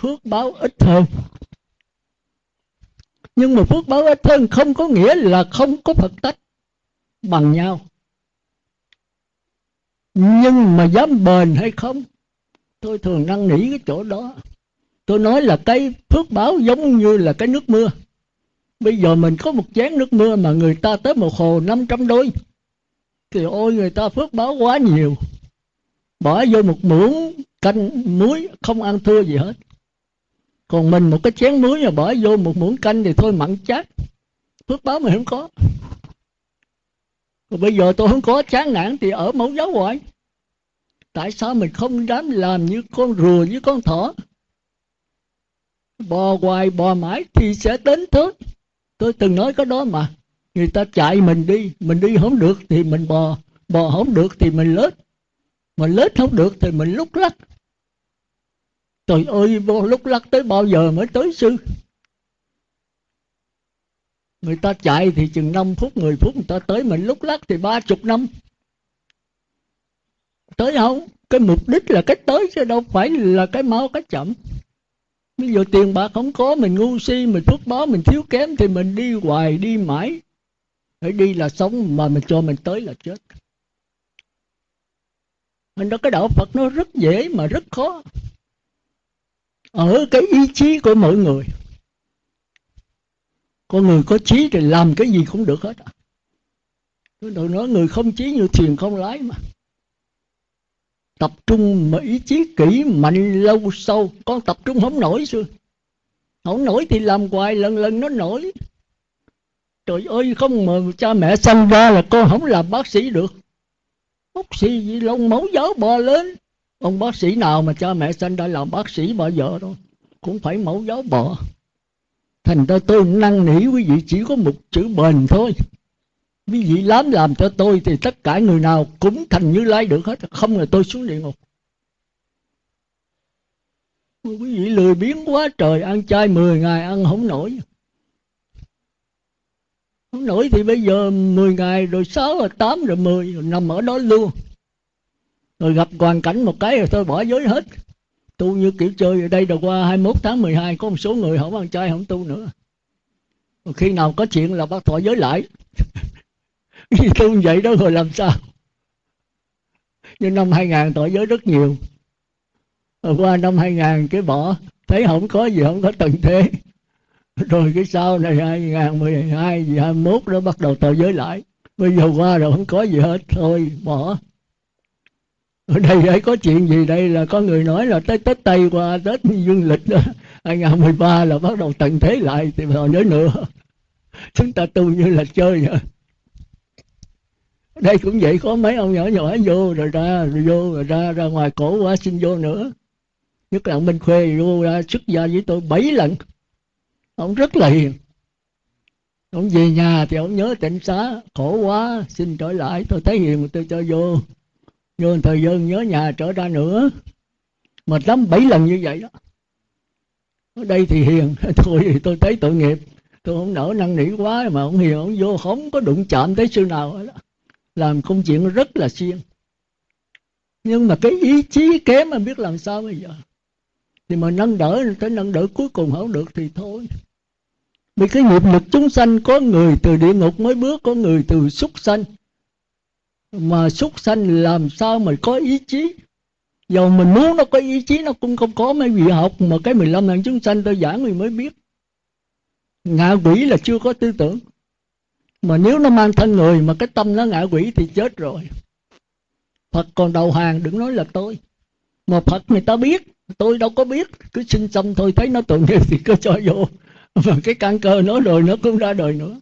phước báo ít hơn. Nhưng mà phước báo ít hơn không có nghĩa là không có Phật tánh bằng nhau. Nhưng mà dám bền hay không? Tôi thường năn nỉ cái chỗ đó. Tôi nói là cái phước báo giống như là cái nước mưa. Bây giờ mình có một chén nước mưa mà người ta tới một hồ năm trăm đôi. Thì ôi người ta phước báo quá nhiều. Bỏ vô một muỗng canh muối không ăn thua gì hết. Còn mình một cái chén muối mà bỏ vô một muỗng canh thì thôi mặn chát. Phước báo mình không có. Còn bây giờ tôi không có chán nản thì ở mẫu giáo hoài. Tại sao mình không dám làm như con rùa với con thỏ? Bò hoài bò mãi thì sẽ đến thớt. Tôi từng nói cái đó mà. Người ta chạy mình đi, mình đi không được thì mình bò. Bò không được thì mình lết. Mà lết không được thì mình lúc lắc. Trời ơi, lúc lắc tới bao giờ mới tới sư? Người ta chạy thì chừng năm phút, mười phút người ta tới, mình lúc lắc thì ba mươi năm. Tới không? Cái mục đích là cái tới chứ đâu phải là cái mau cái chậm. Ví dụ tiền bạc không có, mình ngu si, mình phước báo, mình thiếu kém thì mình đi hoài, đi mãi. Phải đi là sống mà mình cho mình tới là chết. Nên đó cái đạo Phật nó rất dễ mà rất khó. Ở cái ý chí của mọi người. Con người có chí thì làm cái gì cũng được hết. Tôi nói người không chí như thuyền không lái mà. Tập trung mà ý chí kỹ, mạnh, lâu, sâu. Con tập trung không nổi xưa. Không nổi thì làm hoài, lần lần nó nổi. Trời ơi, không mà cha mẹ sanh ra là con không làm bác sĩ được. bác sĩ gì lông mẫu dở bò lên. Ông bác sĩ nào mà cho mẹ sinh đã làm bác sĩ bao giờ đâu, cũng phải mẫu giáo bò. Thành ra tôi năn nỉ quý vị chỉ có một chữ bền thôi. Quý vị lắm làm cho tôi thì tất cả người nào cũng thành Như Lai được hết, không là tôi xuống địa ngục. Quý vị lười biếng quá trời, ăn chay mười ngày ăn không nổi. Không nổi thì bây giờ mười ngày rồi sáu rồi tám rồi mười rồi nằm ở đó luôn. Rồi gặp hoàn cảnh một cái rồi tôi bỏ giới hết. Tu như kiểu chơi ở đây, rồi qua hai mươi mốt tháng mười hai có một số người không ăn chay không tu nữa. Rồi khi nào có chuyện là bắt thọ giới lại. Tu vậy đó rồi làm sao? Nhưng năm hai ngàn thọ giới rất nhiều. Rồi qua năm hai ngàn cái bỏ, thấy không có gì, không có tận thế. Rồi cái sau này hai ngàn mười hai, hai ngàn mười một đó bắt đầu thọ giới lại. Bây giờ qua rồi không có gì hết, thôi bỏ. Ở đây ấy có chuyện gì đây là có người nói là tới Tết Tây qua Tết dương lịch đó, hai ngàn mười ba là bắt đầu tận thế lại thì họ nhớ nữa. Chúng ta tu như là chơi vậy. Ở đây cũng vậy, có mấy ông nhỏ nhỏ vô rồi ra, rồi vô rồi ra, ra ngoài cổ quá xin vô nữa. Nhất là ông Minh Khuê vô ra xuất gia với tôi bảy lần. Ông rất là hiền. Ông về nhà thì ông nhớ tịnh xá, khổ quá xin trở lại, tôi thấy hiền tôi cho vô. Vô thời gian nhớ nhà trở ra nữa. Mà lắm bảy lần như vậy đó. Ở đây thì hiền. Thôi thì tôi thấy tội nghiệp. Tôi không nỡ năn nỉ quá. Mà ông hiền ông vô không có đụng chạm tới sư nào đó. Làm công chuyện rất là siêng. Nhưng mà cái ý chí kém mà biết làm sao bây giờ. Thì mà nâng đỡ tới nâng đỡ cuối cùng không được thì thôi. Vì cái nghiệp lực chúng sanh, có người từ địa ngục mới bước, có người từ súc sanh. Mà súc sanh làm sao mà có ý chí? Dầu mình muốn nó có ý chí nó cũng không có. Mấy vị học mà cái mười lăm ngàn chúng sanh tôi giảng người mới biết. Ngạ quỷ là chưa có tư tưởng. Mà nếu nó mang thân người mà cái tâm nó ngạ quỷ thì chết rồi. Phật còn đầu hàng, đừng nói là tôi. Mà Phật người ta biết, tôi đâu có biết. Cứ sinh xong thôi, thấy nó tội nghiệp thì cứ cho vô. Mà cái căn cơ nó rồi nó cũng ra đời nữa.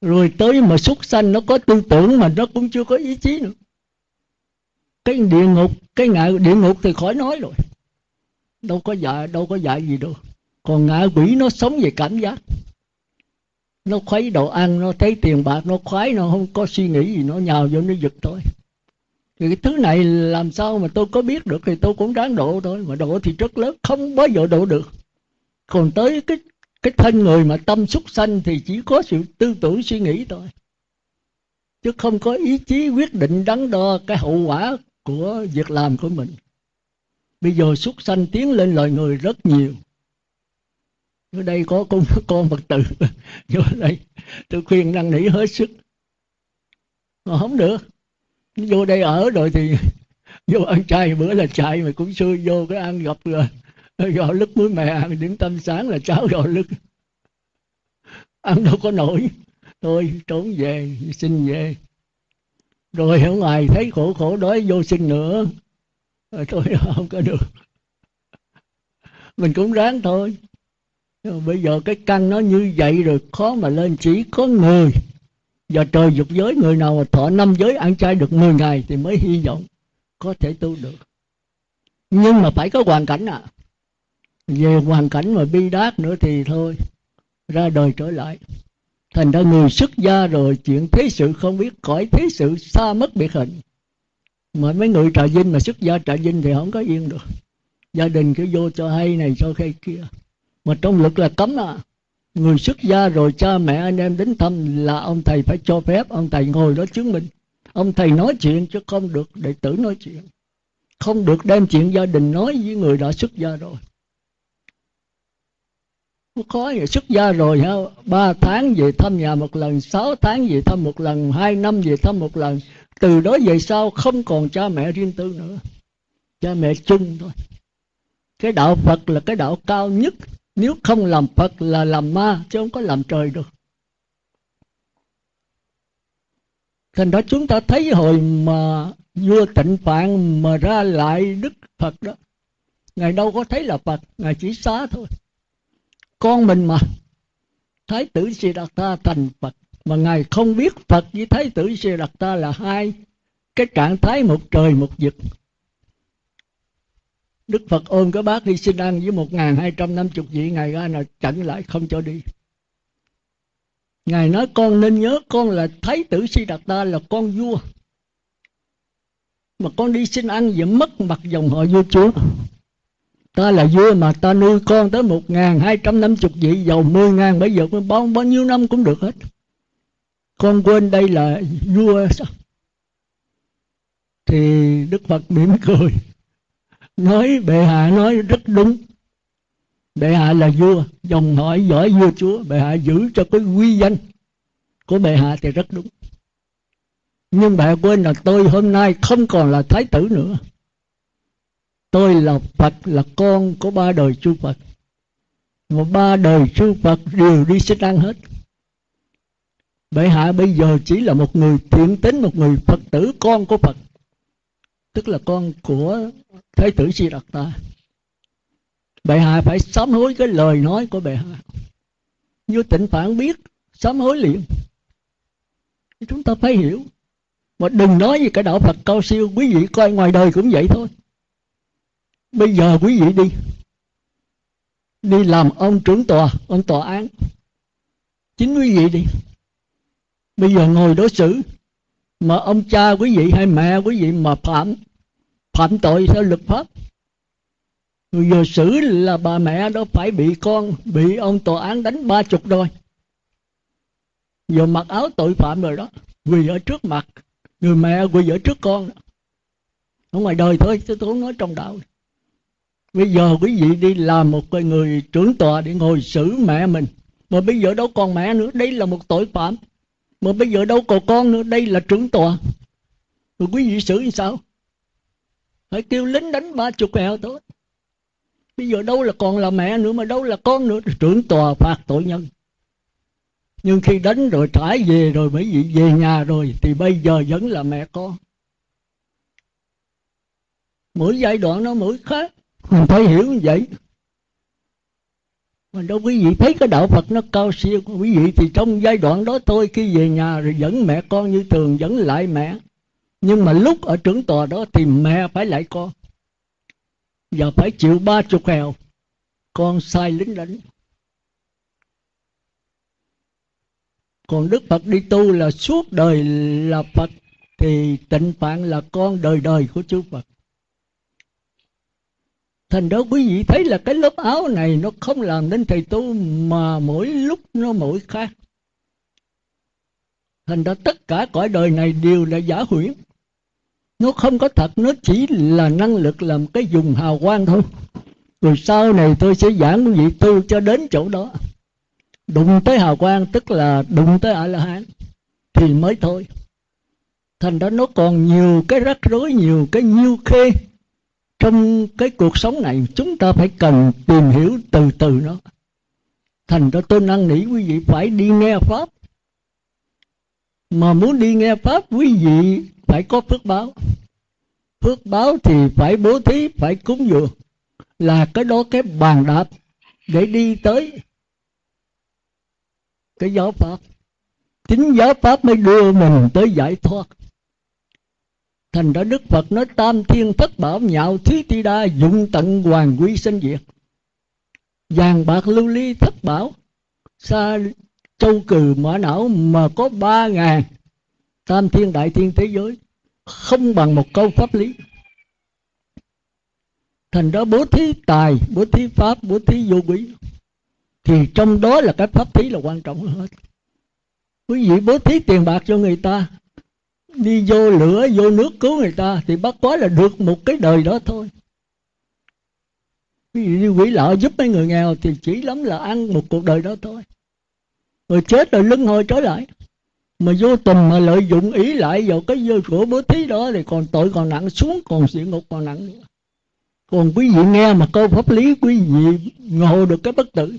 Rồi tới mà súc sanh nó có tư tưởng mà nó cũng chưa có ý chí nữa. Cái địa ngục, cái ngạ địa ngục thì khỏi nói rồi. Đâu có dạy, đâu có dạy gì đâu. Còn ngạ quỷ nó sống về cảm giác. Nó khuấy đồ ăn, nó thấy tiền bạc, nó khoái, nó không có suy nghĩ gì, nó nhào vô nó giật thôi. Thì cái thứ này làm sao mà tôi có biết được thì tôi cũng ráng độ thôi. Mà độ thì rất lớn, không bao giờ độ được. Còn tới cái Cái thân người mà tâm súc sanh thì chỉ có sự tư tưởng suy nghĩ thôi. Chứ không có ý chí quyết định đắn đo cái hậu quả của việc làm của mình. Bây giờ súc sanh tiến lên loài người rất nhiều. Ở đây có con, con Phật tử. Vô đây tôi khuyên năn nỉ hết sức. Mà không được. Vô đây ở rồi thì vô ăn chay bữa là chạy mà cũng xưa vô cái ăn gặp rồi. Gạo lứt muối mè ăn điểm tâm sáng là cháo gạo lứt. Ăn đâu có nổi. Thôi trốn về, xin về. Rồi ở ngoài thấy khổ khổ đói vô sinh nữa. Rồi thôi không có được. Mình cũng ráng thôi. Nhưng bây giờ cái căn nó như vậy rồi khó mà lên. Chỉ có người giờ trời dục giới, người nào mà thọ năm giới ăn chay được mười ngày thì mới hy vọng có thể tu được. Nhưng mà phải có hoàn cảnh à. Về hoàn cảnh mà bi đát nữa thì thôi, ra đời trở lại. Thành ra người xuất gia rồi chuyện thế sự không biết, cõi thế sự xa mất biệt hình. Mà mấy người trà dinh mà xuất gia trà dinh thì không có yên được. Gia đình cứ vô cho hay này cho hay kia. Mà trong luật là cấm à. Người xuất gia rồi cha mẹ anh em đến thăm là ông thầy phải cho phép. Ông thầy ngồi đó chứng minh. Ông thầy nói chuyện chứ không được đệ tử nói chuyện. Không được đem chuyện gia đình nói với người đã xuất gia rồi. Khó vậy, xuất gia rồi ha, ba tháng về thăm nhà một lần, sáu tháng về thăm một lần, hai năm về thăm một lần. Từ đó về sau không còn cha mẹ riêng tư nữa. Cha mẹ chung thôi. Cái đạo Phật là cái đạo cao nhất. Nếu không làm Phật là làm ma, chứ không có làm trời được. Thành đó chúng ta thấy hồi mà vua Tịnh Phạn mà ra lại Đức Phật đó, Ngài đâu có thấy là Phật, Ngài chỉ xá thôi. Con mình mà, Thái tử Sĩ Đạt Ta thành Phật. Mà Ngài không biết Phật với Thái tử Sĩ Đạt Ta là hai cái trạng thái một trời một vực. Đức Phật ôm cái bát đi xin ăn với một ngàn hai trăm năm mươi vị Ngài ra là chặn lại không cho đi. Ngài nói con nên nhớ con là Thái tử Sĩ Đạt Ta, là con vua. Mà con đi xin ăn vậy mất mặt dòng họ vua chúa. Ta là vua mà ta nuôi con tới một ngàn hai trăm năm mươi vị, giàu mười ngàn bây giờ bao, bao nhiêu năm cũng được hết. Con quên đây là vua sao? Thì Đức Phật mỉm cười nói bệ hạ nói rất đúng. Bệ hạ là vua, dòng họ giỏi vua chúa, bệ hạ giữ cho cái uy danh của bệ hạ thì rất đúng. Nhưng bệ hạ quên là tôi hôm nay không còn là thái tử nữa. Tôi là Phật, là con của ba đời chư Phật. Mà ba đời chư Phật đều đi xin ăn hết. Bệ hạ bây giờ chỉ là một người thiện tín, một người Phật tử con của Phật, tức là con của Thái tử Sĩ Đạt Ta. Bệ hạ phải sám hối cái lời nói của bệ hạ. Như Tịnh Phạn biết, sám hối liền. Chúng ta phải hiểu. Mà đừng nói gì cả đạo Phật cao siêu. Quý vị coi ngoài đời cũng vậy thôi. Bây giờ quý vị đi Đi làm ông trưởng tòa, ông tòa án, chính quý vị đi. Bây giờ ngồi đối xử, mà ông cha quý vị hay mẹ quý vị mà phạm phạm tội theo luật pháp, người vừa xử là bà mẹ đó phải bị con, bị ông tòa án đánh ba chục đôi. Vừa mặc áo tội phạm rồi đó, quỳ ở trước mặt người mẹ, quỳ ở trước con đó. Ở ngoài đời thôi chứ tôi không nói trong đạo. Bây giờ quý vị đi làm một người trưởng tòa để ngồi xử mẹ mình, mà bây giờ đâu còn mẹ nữa, đây là một tội phạm. Mà bây giờ đâu còn con nữa, đây là trưởng tòa. Rồi quý vị xử như sao? Phải kêu lính đánh ba chục mẹo tới. Bây giờ đâu là còn là mẹ nữa, mà đâu là con nữa. Trưởng tòa phạt tội nhân. Nhưng khi đánh rồi trả về rồi, mấy vị về nhà rồi, thì bây giờ vẫn là mẹ con. Mỗi giai đoạn nó mỗi khác. Mình phải hiểu như vậy. Mà đâu quý vị thấy cái đạo Phật nó cao siêu. Quý vị thì trong giai đoạn đó thôi, khi về nhà rồi dẫn mẹ con như thường, dẫn lại mẹ. Nhưng mà lúc ở trưởng tòa đó thì mẹ phải lại con, và phải chịu ba chục hèo. Con sai lính đánh. Còn Đức Phật đi tu là suốt đời là Phật, thì Tịnh Phạn là con đời đời của chư Phật. Thành đó quý vị thấy là cái lớp áo này nó không làm nên thầy tu, mà mỗi lúc nó mỗi khác. Thành đó tất cả cõi đời này đều là giả huyễn, nó không có thật, nó chỉ là năng lực làm cái dùng hào quang thôi. Rồi sau này tôi sẽ giảng quý vị tu cho đến chỗ đó, đụng tới hào quang tức là đụng tới A-la-hán thì mới thôi. Thành đó nó còn nhiều cái rắc rối, nhiều cái nhiêu khê trong cái cuộc sống này, chúng ta phải cần tìm hiểu từ từ nó. Thành ra tôi năn nỉ quý vị phải đi nghe Pháp. Mà muốn đi nghe Pháp, quý vị phải có phước báo. Phước báo thì phải bố thí, phải cúng dường, là cái đó cái bàn đạp để đi tới cái giáo Pháp. Chính giáo Pháp mới đưa mình tới giải thoát. Thành ra Đức Phật nói tam thiên thất bảo nhạo thí ti đa, dụng tận hoàng quy sinh diệt. Vàng bạc lưu ly thất bảo, xa châu cừ mã não, mà có ba ngàn tam thiên đại thiên thế giới, không bằng một câu pháp lý. Thành ra bố thí tài, bố thí pháp, bố thí vô quý, thì trong đó là cái pháp thí là quan trọng hơn hết. Quý vị bố thí tiền bạc cho người ta, đi vô lửa, vô nước cứu người ta, thì bất quá là được một cái đời đó thôi. Ví dụ như quỷ lọ giúp mấy người nghèo thì chỉ lắm là ăn một cuộc đời đó thôi, rồi chết rồi luân hồi trở lại. Mà vô tình mà lợi dụng ý lại vào cái vô của bố thí đó thì còn tội còn nặng, xuống còn địa ngục còn nặng nữa. Còn quý vị nghe mà câu pháp lý, quý vị ngộ được cái bất tử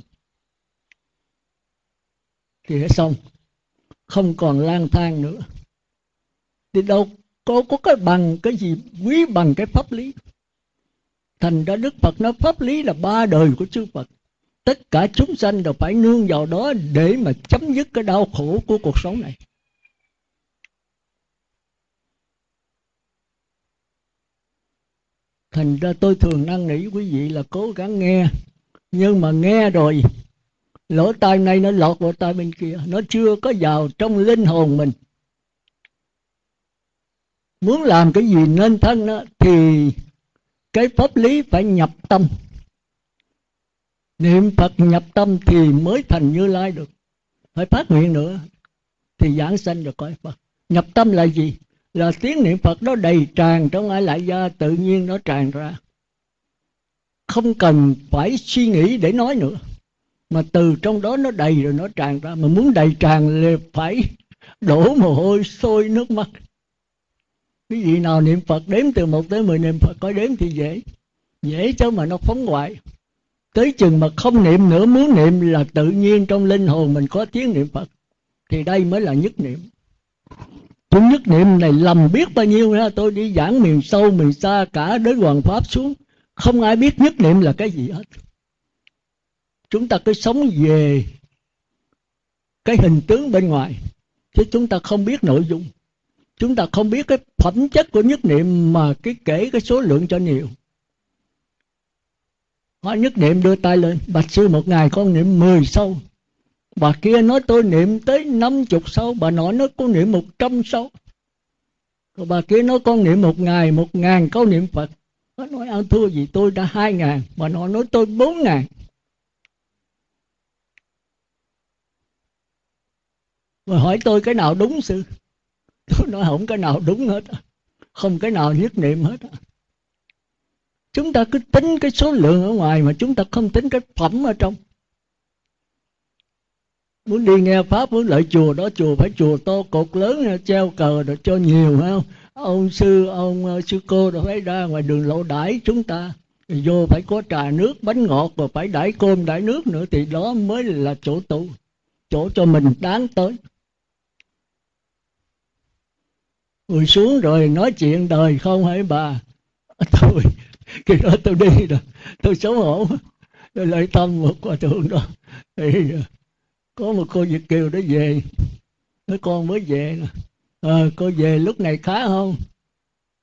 thì xong, không còn lang thang nữa. Thì đâu có, có cái bằng cái gì quý bằng cái pháp lý. Thành ra Đức Phật nói pháp lý là ba đời của chư Phật. Tất cả chúng sanh đều phải nương vào đó để mà chấm dứt cái đau khổ của cuộc sống này. Thành ra tôi thường năn nỉ quý vị là cố gắng nghe, nhưng mà nghe rồi lỗ tai này nó lọt vào tai bên kia, nó chưa có vào trong linh hồn mình. Muốn làm cái gì nên thân đó, thì cái pháp lý phải nhập tâm. Niệm Phật nhập tâm thì mới thành Như Lai được. Phải phát nguyện nữa thì giảng sanh rồi cõi Phật. Nhập tâm là gì? Là tiếng niệm Phật nó đầy tràn trong ai lại gia, tự nhiên nó tràn ra, không cần phải suy nghĩ để nói nữa, mà từ trong đó nó đầy rồi nó tràn ra. Mà muốn đầy tràn là phải đổ mồ hôi sôi nước mắt. Cái gì nào niệm Phật đếm từ một tới mười niệm Phật, coi đếm thì dễ, dễ chứ mà nó phóng hoại. Tới chừng mà không niệm nữa, muốn niệm là tự nhiên trong linh hồn mình có tiếng niệm Phật, thì đây mới là nhất niệm. Tôi nhất niệm này lầm biết bao nhiêu nữa. Tôi đi giảng miền sâu miền xa, cả đến Hoàng Pháp xuống, không ai biết nhất niệm là cái gì hết. Chúng ta cứ sống về cái hình tướng bên ngoài, chứ chúng ta không biết nội dung. Chúng ta không biết cái phẩm chất của nhất niệm, mà cái kể cái số lượng cho nhiều. Họ nhất niệm đưa tay lên: bạch sư, một ngày con niệm mười sâu. Bà kia nói tôi niệm tới năm mươi sâu. Bà nội nói con niệm một trăm sâu. Còn bà kia nói con niệm một ngày một ngàn câu niệm Phật. Nó nói ăn thua gì, tôi đã hai ngàn. Bà nội nói tôi bốn ngàn. Rồi hỏi tôi cái nào đúng sư? Tôi nói không cái nào đúng hết, không cái nào nhất niệm hết. Chúng ta cứ tính cái số lượng ở ngoài, mà chúng ta không tính cái phẩm ở trong. Muốn đi nghe Pháp, muốn lại chùa đó, chùa phải chùa to, cột lớn, treo cờ rồi cho nhiều, phải không? Ông sư, ông sư cô rồi phải ra ngoài đường lộ đãi chúng ta. Vô phải có trà nước, bánh ngọt, và phải đãi cơm, đãi nước nữa. Thì đó mới là chỗ tu, chỗ cho mình đáng tới. Ngồi xuống rồi nói chuyện đời không hả bà? Tôi, khi đó tôi đi rồi, tôi xấu hổ. Tôi lại tâm một hòa thượng đó. Thì có một cô Việt kiều đó về, nói con mới về nè, à, cô về lúc này khá không?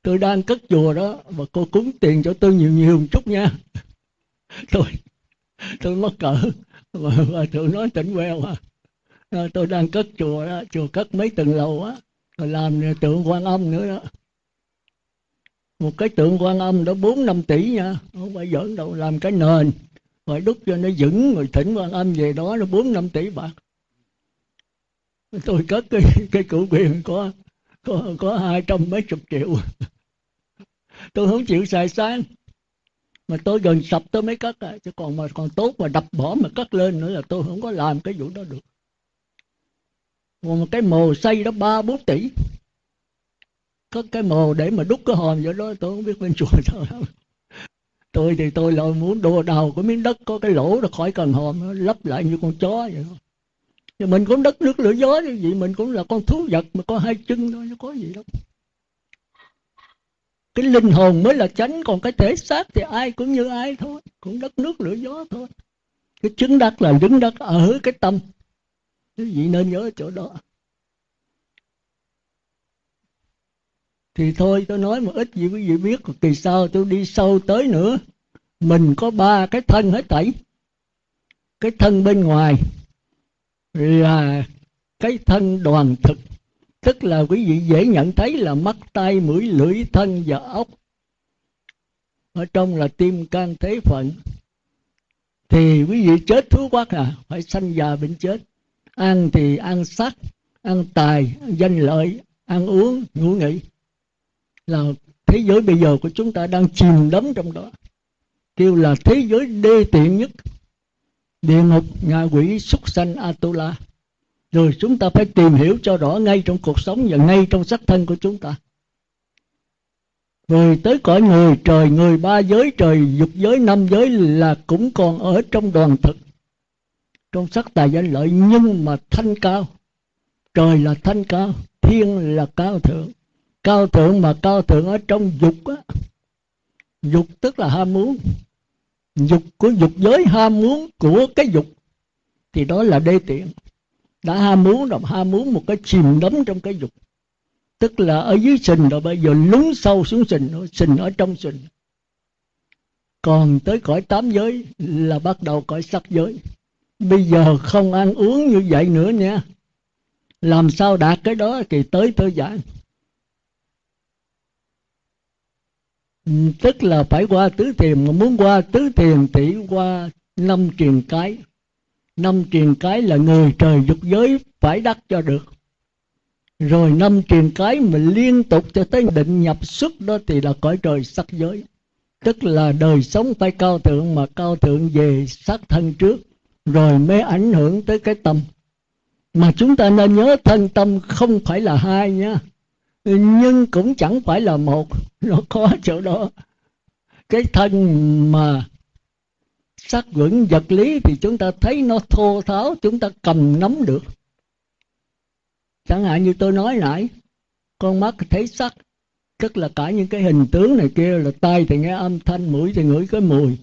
Tôi đang cất chùa đó, mà cô cúng tiền cho tôi nhiều nhiều một chút nha. Tôi tôi mắc cỡ, mà hòa thượng nói tỉnh queo à. à. Tôi đang cất chùa đó, chùa cất mấy tầng lầu á, rồi làm tượng Quan Âm nữa đó. Một cái tượng Quan Âm đó bốn năm tỷ nha, không phải giỡn đâu, làm cái nền. Rồi đúc cho nó vững, rồi thỉnh Quan Âm về đó nó bốn năm tỷ bạc. Tôi cất cái, cái cửu quyền có, có, có hai trăm mấy chục triệu. Tôi không chịu xài sang. Mà tôi gần sập tôi mới cất, chứ còn mà còn tốt mà đập bỏ mà cất lên nữa là tôi không có làm cái vụ đó được. Còn một cái mồ xây đó ba bốn tỷ. Cất cái mồ để mà đúc cái hòm vậy đó, tôi không biết bên chùa sao đâu. Tôi thì tôi là muốn đùa đầu của miếng đất có cái lỗ là khỏi cần hòm, nó lấp lại như con chó vậy đó. Thì mình cũng đất nước lửa gió như vậy, mình cũng là con thú vật mà có hai chân thôi, nó có gì đâu. Cái linh hồn mới là chánh, còn cái thể xác thì ai cũng như ai thôi, cũng đất nước lửa gió thôi. Cái chứng đắc là đứng đắc ở cái tâm. Quý vị nên nhớ chỗ đó. Thì thôi tôi nói một ít gì quý vị biết. Kỳ sau tôi đi sâu tới nữa. Mình có ba cái thân hết thảy. Cái thân bên ngoài là cái thân đoàn thực, tức là quý vị dễ nhận thấy là mắt, tai, mũi, lưỡi, thân và ốc. Ở trong là tim, can, thế phận. Thì quý vị chết thú quắc à, phải sanh già bệnh chết. Ăn thì ăn sắc, ăn tài, ăn danh lợi, ăn uống, ngủ nghỉ. Là thế giới bây giờ của chúng ta đang chìm đắm trong đó, kêu là thế giới đê tiện nhất. Địa ngục, ngạ quỷ, súc sanh, Atula. Rồi chúng ta phải tìm hiểu cho rõ ngay trong cuộc sống và ngay trong xác thân của chúng ta. Rồi tới cõi người, trời người ba giới, trời dục giới, năm giới là cũng còn ở trong đoàn thực, trong sắc tài danh lợi. Nhưng mà thanh cao, trời là thanh cao, thiên là cao thượng. Cao thượng mà cao thượng ở trong dục á. Dục tức là ham muốn. Dục của dục giới, ham muốn của cái dục, thì đó là đê tiện. Đã ham muốn rồi, ham muốn một cái chìm đắm trong cái dục, tức là ở dưới sình rồi bây giờ lún sâu xuống sình, sình ở trong sình. còn tới cõi tám giới là bắt đầu cõi sắc giới. Bây giờ không ăn uống như vậy nữa nha. Làm sao đạt cái đó thì tới tới giải. Tức là phải qua tứ thiền, mà muốn qua tứ thiền thì qua năm triền cái. Năm triền cái là người trời dục giới phải đắc cho được. Rồi năm triền cái mình liên tục cho tới định nhập xuất đó thì là cõi trời sắc giới. Tức là đời sống phải cao thượng, mà cao thượng về sắc thân trước rồi mới ảnh hưởng tới cái tâm. Mà chúng ta nên nhớ thân tâm không phải là hai nha, nhưng cũng chẳng phải là một. Nó có chỗ đó. Cái thân mà sắc vững vật lý thì chúng ta thấy nó thô tháo, chúng ta cầm nắm được. Chẳng hạn như tôi nói nãy, con mắt thấy sắc, tức là cả những cái hình tướng này kia, là tai thì nghe âm thanh, mũi thì ngửi cái mùi,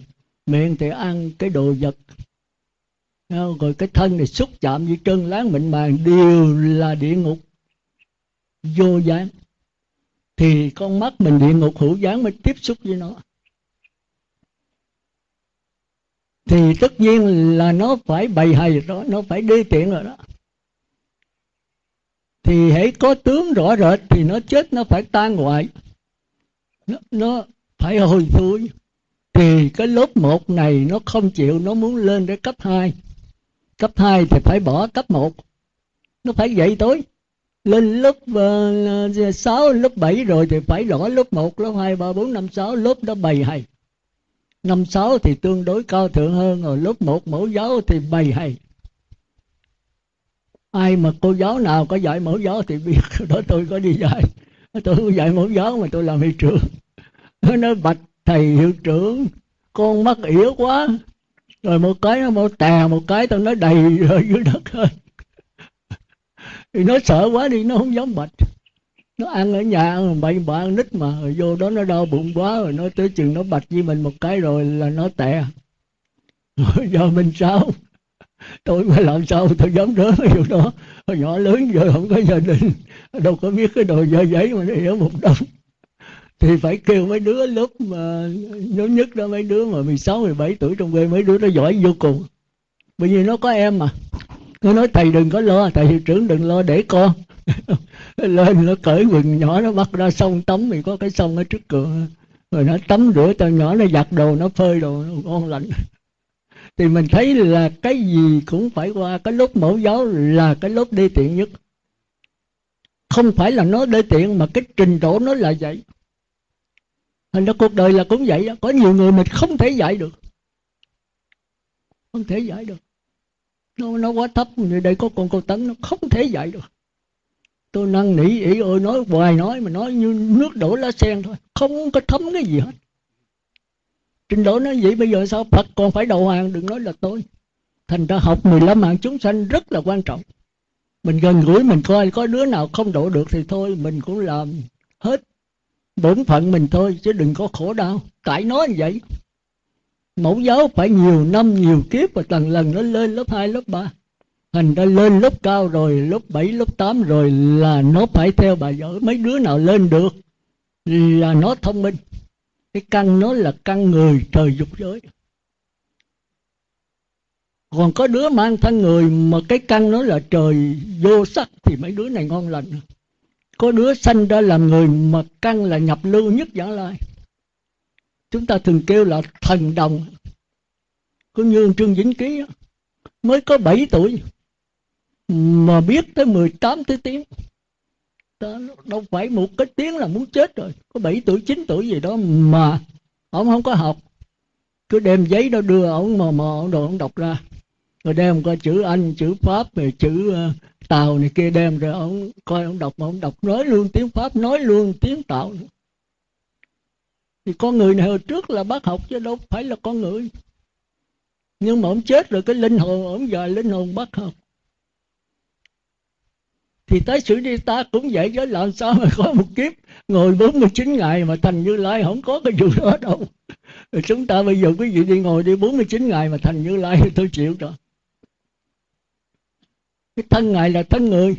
miệng thì ăn cái đồ vật, rồi cái thân này xúc chạm như trơn láng mịn màng, đều là địa ngục vô gián. Thì con mắt mình địa ngục hữu gián mới tiếp xúc với nó, thì tất nhiên là nó phải bày hày đó, nó phải đê tiện rồi đó. Thì hễ có tướng rõ rệt thì nó chết, nó phải tan hoại, nó, nó phải hồi thối. Thì cái lớp một này nó không chịu, nó muốn lên đến cấp hai. Cấp hai thì phải bỏ cấp một. Nó phải vậy tối. Lên lớp uh, sáu, lớp bảy rồi thì phải rõ lớp một, lớp hai, ba, bốn, năm, sáu. Lớp đó bày hay. Năm, sáu thì tương đối cao thượng hơn. Rồi lớp một mẫu giáo thì bày hay. Ai mà cô giáo nào có dạy mẫu giáo thì biết. Đó tôi có đi dạy. Tôi có dạy mẫu giáo mà tôi làm hiệu trưởng. Nó nói bạch thầy hiệu trưởng, con mắt yếu quá. Rồi một cái nó một tè, một cái tao nói đầy rồi dưới đất thôi. Thì nó sợ quá đi, nó không dám bạch. Nó ăn ở nhà, bậy bạ ăn nít mà. Rồi vô đó nó đau bụng quá, rồi nó tới chừng nó bạch với mình một cái rồi là nó tè. Rồi giờ mình sao? Tôi phải làm sao, tôi dám đỡ điều đó. Hồi nhỏ lớn rồi không có gia đình, đâu có biết cái đồ dơ giấy mà nó hiểu một đông. Thì phải kêu mấy đứa lớp mà nhóm nhất đó, mấy đứa mà mười sáu, mười bảy tuổi trong quê, mấy đứa nó giỏi vô cùng. Bởi vì nó có em mà. Nó nói thầy đừng có lo, thầy hiệu trưởng đừng lo để con. Lên nó cởi quần nhỏ nó bắt ra sông tắm, thì có cái sông ở trước cửa. Rồi nó tắm rửa cho nhỏ, nó giặt đồ, nó phơi đồ, nó ngon lạnh. Thì mình thấy là cái gì cũng phải qua cái lớp mẫu giáo là cái lớp đê tiện nhất. Không phải là nó đê tiện mà cái trình độ nó là vậy. Thành ra cuộc đời là cũng vậy đó. Có nhiều người mình không thể dạy được. Không thể dạy được. Nó, nó quá thấp. Đây có con cô Tấn nó không thể dạy được. Tôi năn nỉ ỉ ôi nói hoài nói mà nói như nước đổ lá sen thôi. Không có thấm cái gì hết. Trình độ nó vậy bây giờ sao? Phật còn phải đầu hàng, đừng nói là tôi. Thành ra học mười lăm mạng chúng sanh rất là quan trọng. Mình gần gũi mình coi có đứa nào không độ được thì thôi, mình cũng làm hết bổn phận mình thôi, chứ đừng có khổ đau. Tại nó như vậy. Mẫu giáo phải nhiều năm nhiều kiếp, và lần lần nó lên lớp hai, lớp ba. Thành ra lên lớp cao rồi, lớp bảy, lớp tám rồi là nó phải theo bà giỏi. Mấy đứa nào lên được là nó thông minh. Cái căn nó là căn người trời dục giới. Còn có đứa mang thân người mà cái căn nó là trời vô sắc thì mấy đứa này ngon lành. Có đứa sanh ra làm người mà căn là nhập lưu nhất vãng lai. Chúng ta thường kêu là thần đồng. Cũng như Trương Vĩnh Ký đó, mới có bảy tuổi mà biết tới mười tám tới tiếng. Đâu phải một cái tiếng là muốn chết rồi. Có bảy tuổi, chín tuổi gì đó mà ông không có học. Cứ đem giấy đó đưa ông mò mò, ông đồ ông đọc ra. Rồi đem coi chữ Anh, chữ Pháp, rồi chữ Tàu này kia đem rồi ông coi ông đọc, mà ông đọc nói luôn tiếng Pháp, nói luôn tiếng Tàu. Thì con người này hồi trước là bác học chứ đâu phải là con người. Nhưng mà ông chết rồi cái linh hồn, ông già linh hồn bác học. Thì tái sử đi ta cũng vậy chứ làm sao mà có một kiếp ngồi bốn mươi chín ngày mà thành Như Lai, không có cái vụ đó đâu. Rồi chúng ta bây giờ quý vị đi ngồi đi bốn mươi chín ngày mà thành Như Lai thì tôi chịu rồi. Cái thân Ngài là thân người,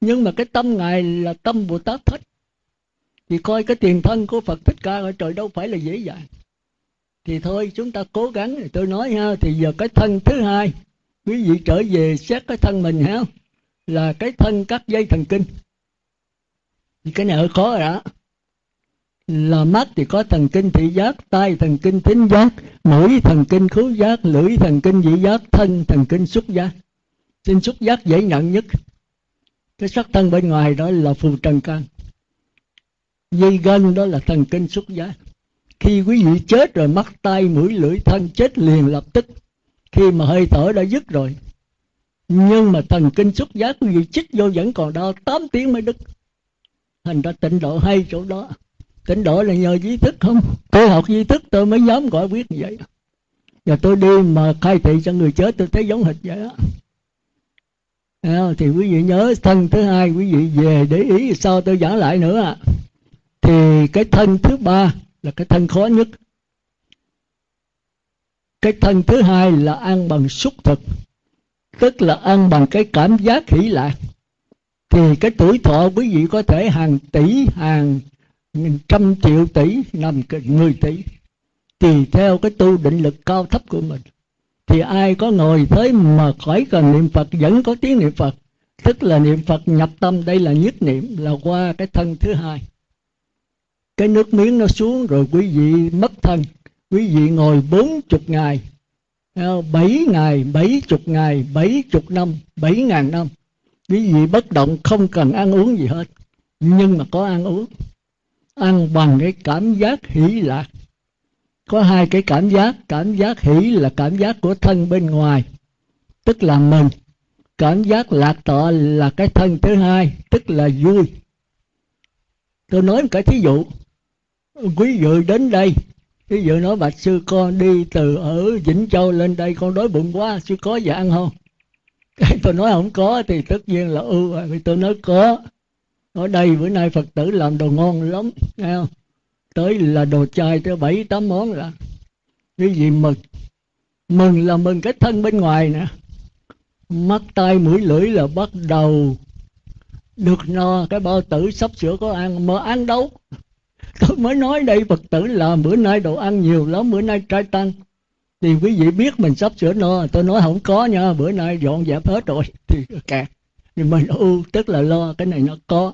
nhưng mà cái tâm Ngài là tâm Bồ Tát Thích. Thì coi cái tiền thân của Phật Thích Ca ở trời đâu phải là dễ dàng. Thì thôi chúng ta cố gắng, tôi nói ha. Thì giờ cái thân thứ hai, quý vị trở về xét cái thân mình ha, là cái thân các dây thần kinh. Thì cái này hơi khó rồi đó. Là mắt thì có thần kinh thị giác, tai thần kinh thính giác, mũi thần kinh khứu giác, lưỡi thần kinh vị giác, thân thần kinh xúc giác. Trên xúc giác dễ nhận nhất. Cái sắc thân bên ngoài đó là phù trần căn, dây gân đó là thần kinh xúc giác. Khi quý vị chết rồi, mắt tai mũi lưỡi thân chết liền lập tức, khi mà hơi thở đã dứt rồi. Nhưng mà thần kinh xúc giác quý vị chích vô vẫn còn đau, tám tiếng mới đứt. Thành ra tịnh độ hay chỗ đó. Tịnh độ là nhờ trí thức không? Tôi học trí thức tôi mới dám gọi quyết như vậy. Và tôi đi mà khai thị cho người chết tôi thấy giống hệt vậy đó. À, thì quý vị nhớ thân thứ hai, quý vị về để ý sau tôi giảng lại nữa à. Thì cái thân thứ ba là cái thân khó nhất. Cái thân thứ hai là ăn bằng xúc thực, tức là ăn bằng cái cảm giác hỷ lạc. Thì cái tuổi thọ quý vị có thể hàng tỷ, hàng trăm triệu tỷ, năm mười tỷ, tùy theo cái tu định lực cao thấp của mình. Thì ai có ngồi tới mà khỏi cần niệm Phật vẫn có tiếng niệm Phật, tức là niệm Phật nhập tâm, đây là nhất niệm, là qua cái thân thứ hai. Cái nước miếng nó xuống rồi quý vị mất thân. Quý vị ngồi bốn mươi ngày, bảy ngày, bảy mươi ngày, bảy mươi năm, bảy ngàn năm. Quý vị bất động không cần ăn uống gì hết. Nhưng mà có ăn uống, ăn bằng cái cảm giác hỷ lạc. Có hai cái cảm giác. Cảm giác hỷ là cảm giác của thân bên ngoài, tức là mình. Cảm giác lạc thọ là cái thân thứ hai, tức là vui. Tôi nói một cái thí dụ. Quý vị đến đây, thí dụ nói bạch sư con đi từ ở Vĩnh Châu lên đây con đói bụng quá, sư có gì ăn không? Tôi nói không có thì tất nhiên là ư, ừ, tôi nói có. Ở đây bữa nay Phật tử làm đồ ngon lắm, nghe không? Tới là đồ chay tới bảy tám món rồi. Quý vị mừng, mừng là mừng cái thân bên ngoài nè, mắt tai mũi lưỡi là bắt đầu được no, cái bao tử sắp sửa có ăn, mà ăn đâu. Tôi mới nói đây Phật tử là bữa nay đồ ăn nhiều lắm, bữa nay trai tăng. Thì quý vị biết mình sắp sửa no, tôi nói không có nha, bữa nay dọn dẹp hết rồi, thì kẹt. Thì mình ưu, tức là lo, cái này nó có.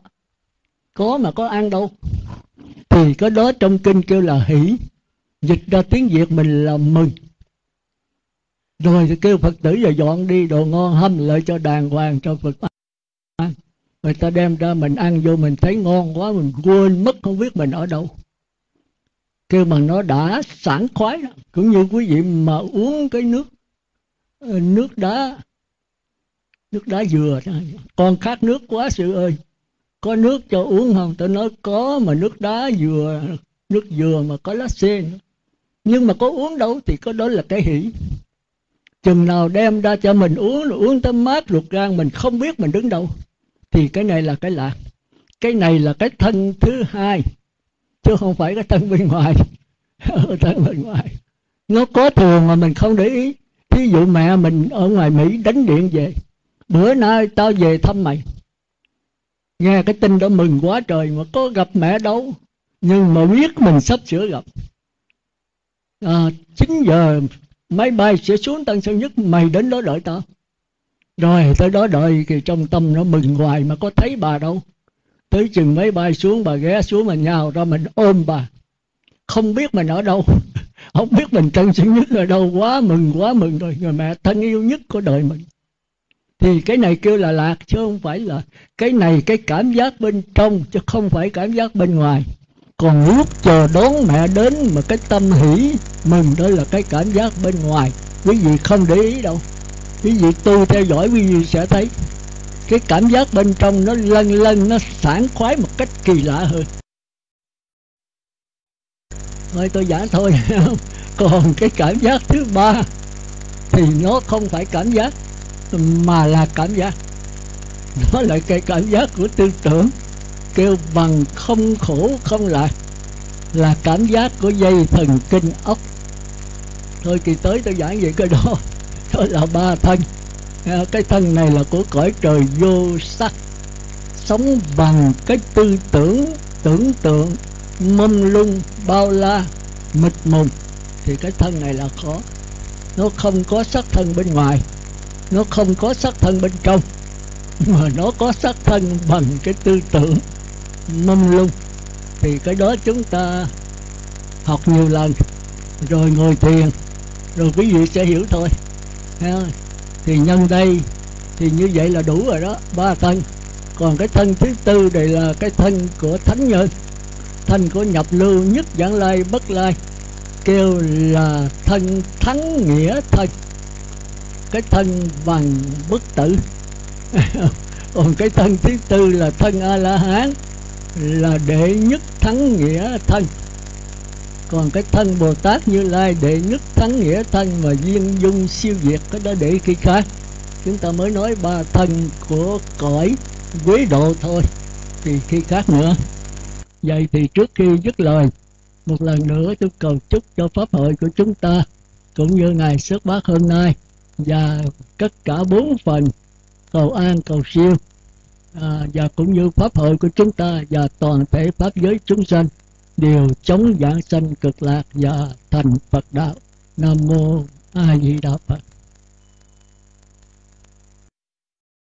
Có mà có ăn đâu. Thì cái đó trong kinh kêu là hỷ. Dịch ra tiếng Việt mình là mừng. Rồi thì kêu Phật tử giờ dọn đi đồ ngon hâm lại cho đàng hoàng cho Phật ăn. Người ta đem ra mình ăn vô mình thấy ngon quá, mình quên mất không biết mình ở đâu. Kêu mà nó đã sảng khoái đó. Cũng như quý vị mà uống cái nước Nước đá Nước đá dừa đó. Con khát nước quá sư ơi, có nước cho uống không? Tôi nói có, mà nước đá dừa, nước dừa mà có lá sen. Nhưng mà có uống đâu, thì có đó là cái hỷ. Chừng nào đem ra cho mình uống, uống tới mát ruột gan, mình không biết mình đứng đâu. Thì cái này là cái lạc. Cái này là cái thân thứ hai, chứ không phải cái thân bên ngoài. Thân bên ngoài nó có thường mà mình không để ý. Thí dụ mẹ mình ở ngoài Mỹ đánh điện về, bữa nay tao về thăm mày. Nghe cái tin đó mừng quá trời, mà có gặp mẹ đâu. Nhưng mà biết mình sắp sửa gặp. À, chín giờ máy bay sẽ xuống Tân Sơn Nhất, mày đến đó đợi tao. Rồi tới đó đợi thì trong tâm nó mừng hoài mà có thấy bà đâu. Tới chừng máy bay xuống bà ghé xuống mà nhào ra mình ôm bà. Không biết mình ở đâu. Không biết mình Tân Sơn Nhất ở đâu, quá mừng quá mừng rồi. Người mẹ thân yêu nhất của đời mình. Thì cái này kêu là lạc, chứ không phải là cái này cái cảm giác bên trong, chứ không phải cảm giác bên ngoài. Còn lúc chờ đón mẹ đến mà cái tâm hỷ mừng đó là cái cảm giác bên ngoài. Quý vị không để ý đâu. Quý vị tu theo dõi quý vị sẽ thấy cái cảm giác bên trong nó lân lân, nó sảng khoái một cách kỳ lạ hơn. Thôi tôi giả thôi. Còn cái cảm giác thứ ba thì nó không phải cảm giác mà là cảm giác. Nó là cái cảm giác của tư tưởng, kêu bằng không khổ không lạc, là cảm giác của dây thần kinh ốc. Thôi kỳ tới tôi giảng về cái đó. Đó là ba thân. Cái thân này là của cõi trời vô sắc, sống bằng cái tư tưởng, tưởng tượng mông lung bao la mịt mùng. thì cái thân này là có. Nó không có sắc thân bên ngoài, nó không có sắc thân bên trong, mà nó có sắc thân bằng cái tư tưởng mông lung. Thì cái đó chúng ta học nhiều lần, rồi ngồi thiền, rồi quý vị sẽ hiểu thôi. Thì nhân đây thì như vậy là đủ rồi đó, ba thân. Còn cái thân thứ tư đây là cái thân của thánh nhân, thân của nhập lưu nhất vãng lai bất lai, kêu là thân thắng nghĩa thân, cái thân bằng bất tử. Còn cái thân thứ tư là thân A La Hán, là đệ nhất thắng nghĩa thân. Còn cái thân Bồ Tát Như Lai đệ nhất thắng nghĩa thân mà viên dung siêu việt, cái đó để khi khác. Chúng ta mới nói ba thân của cõi quế độ thôi, thì khi khác nữa. Vậy thì trước khi dứt lời, một lần nữa tôi cầu chúc cho pháp hội của chúng ta cũng như ngày xuất bát hôm nay và tất cả bốn phần cầu an cầu siêu, à, và cũng như pháp hội của chúng ta và toàn thể pháp giới chúng sanh đều chống vãng sanh cực lạc và thành Phật đạo. Nam mô A Di Đà Phật.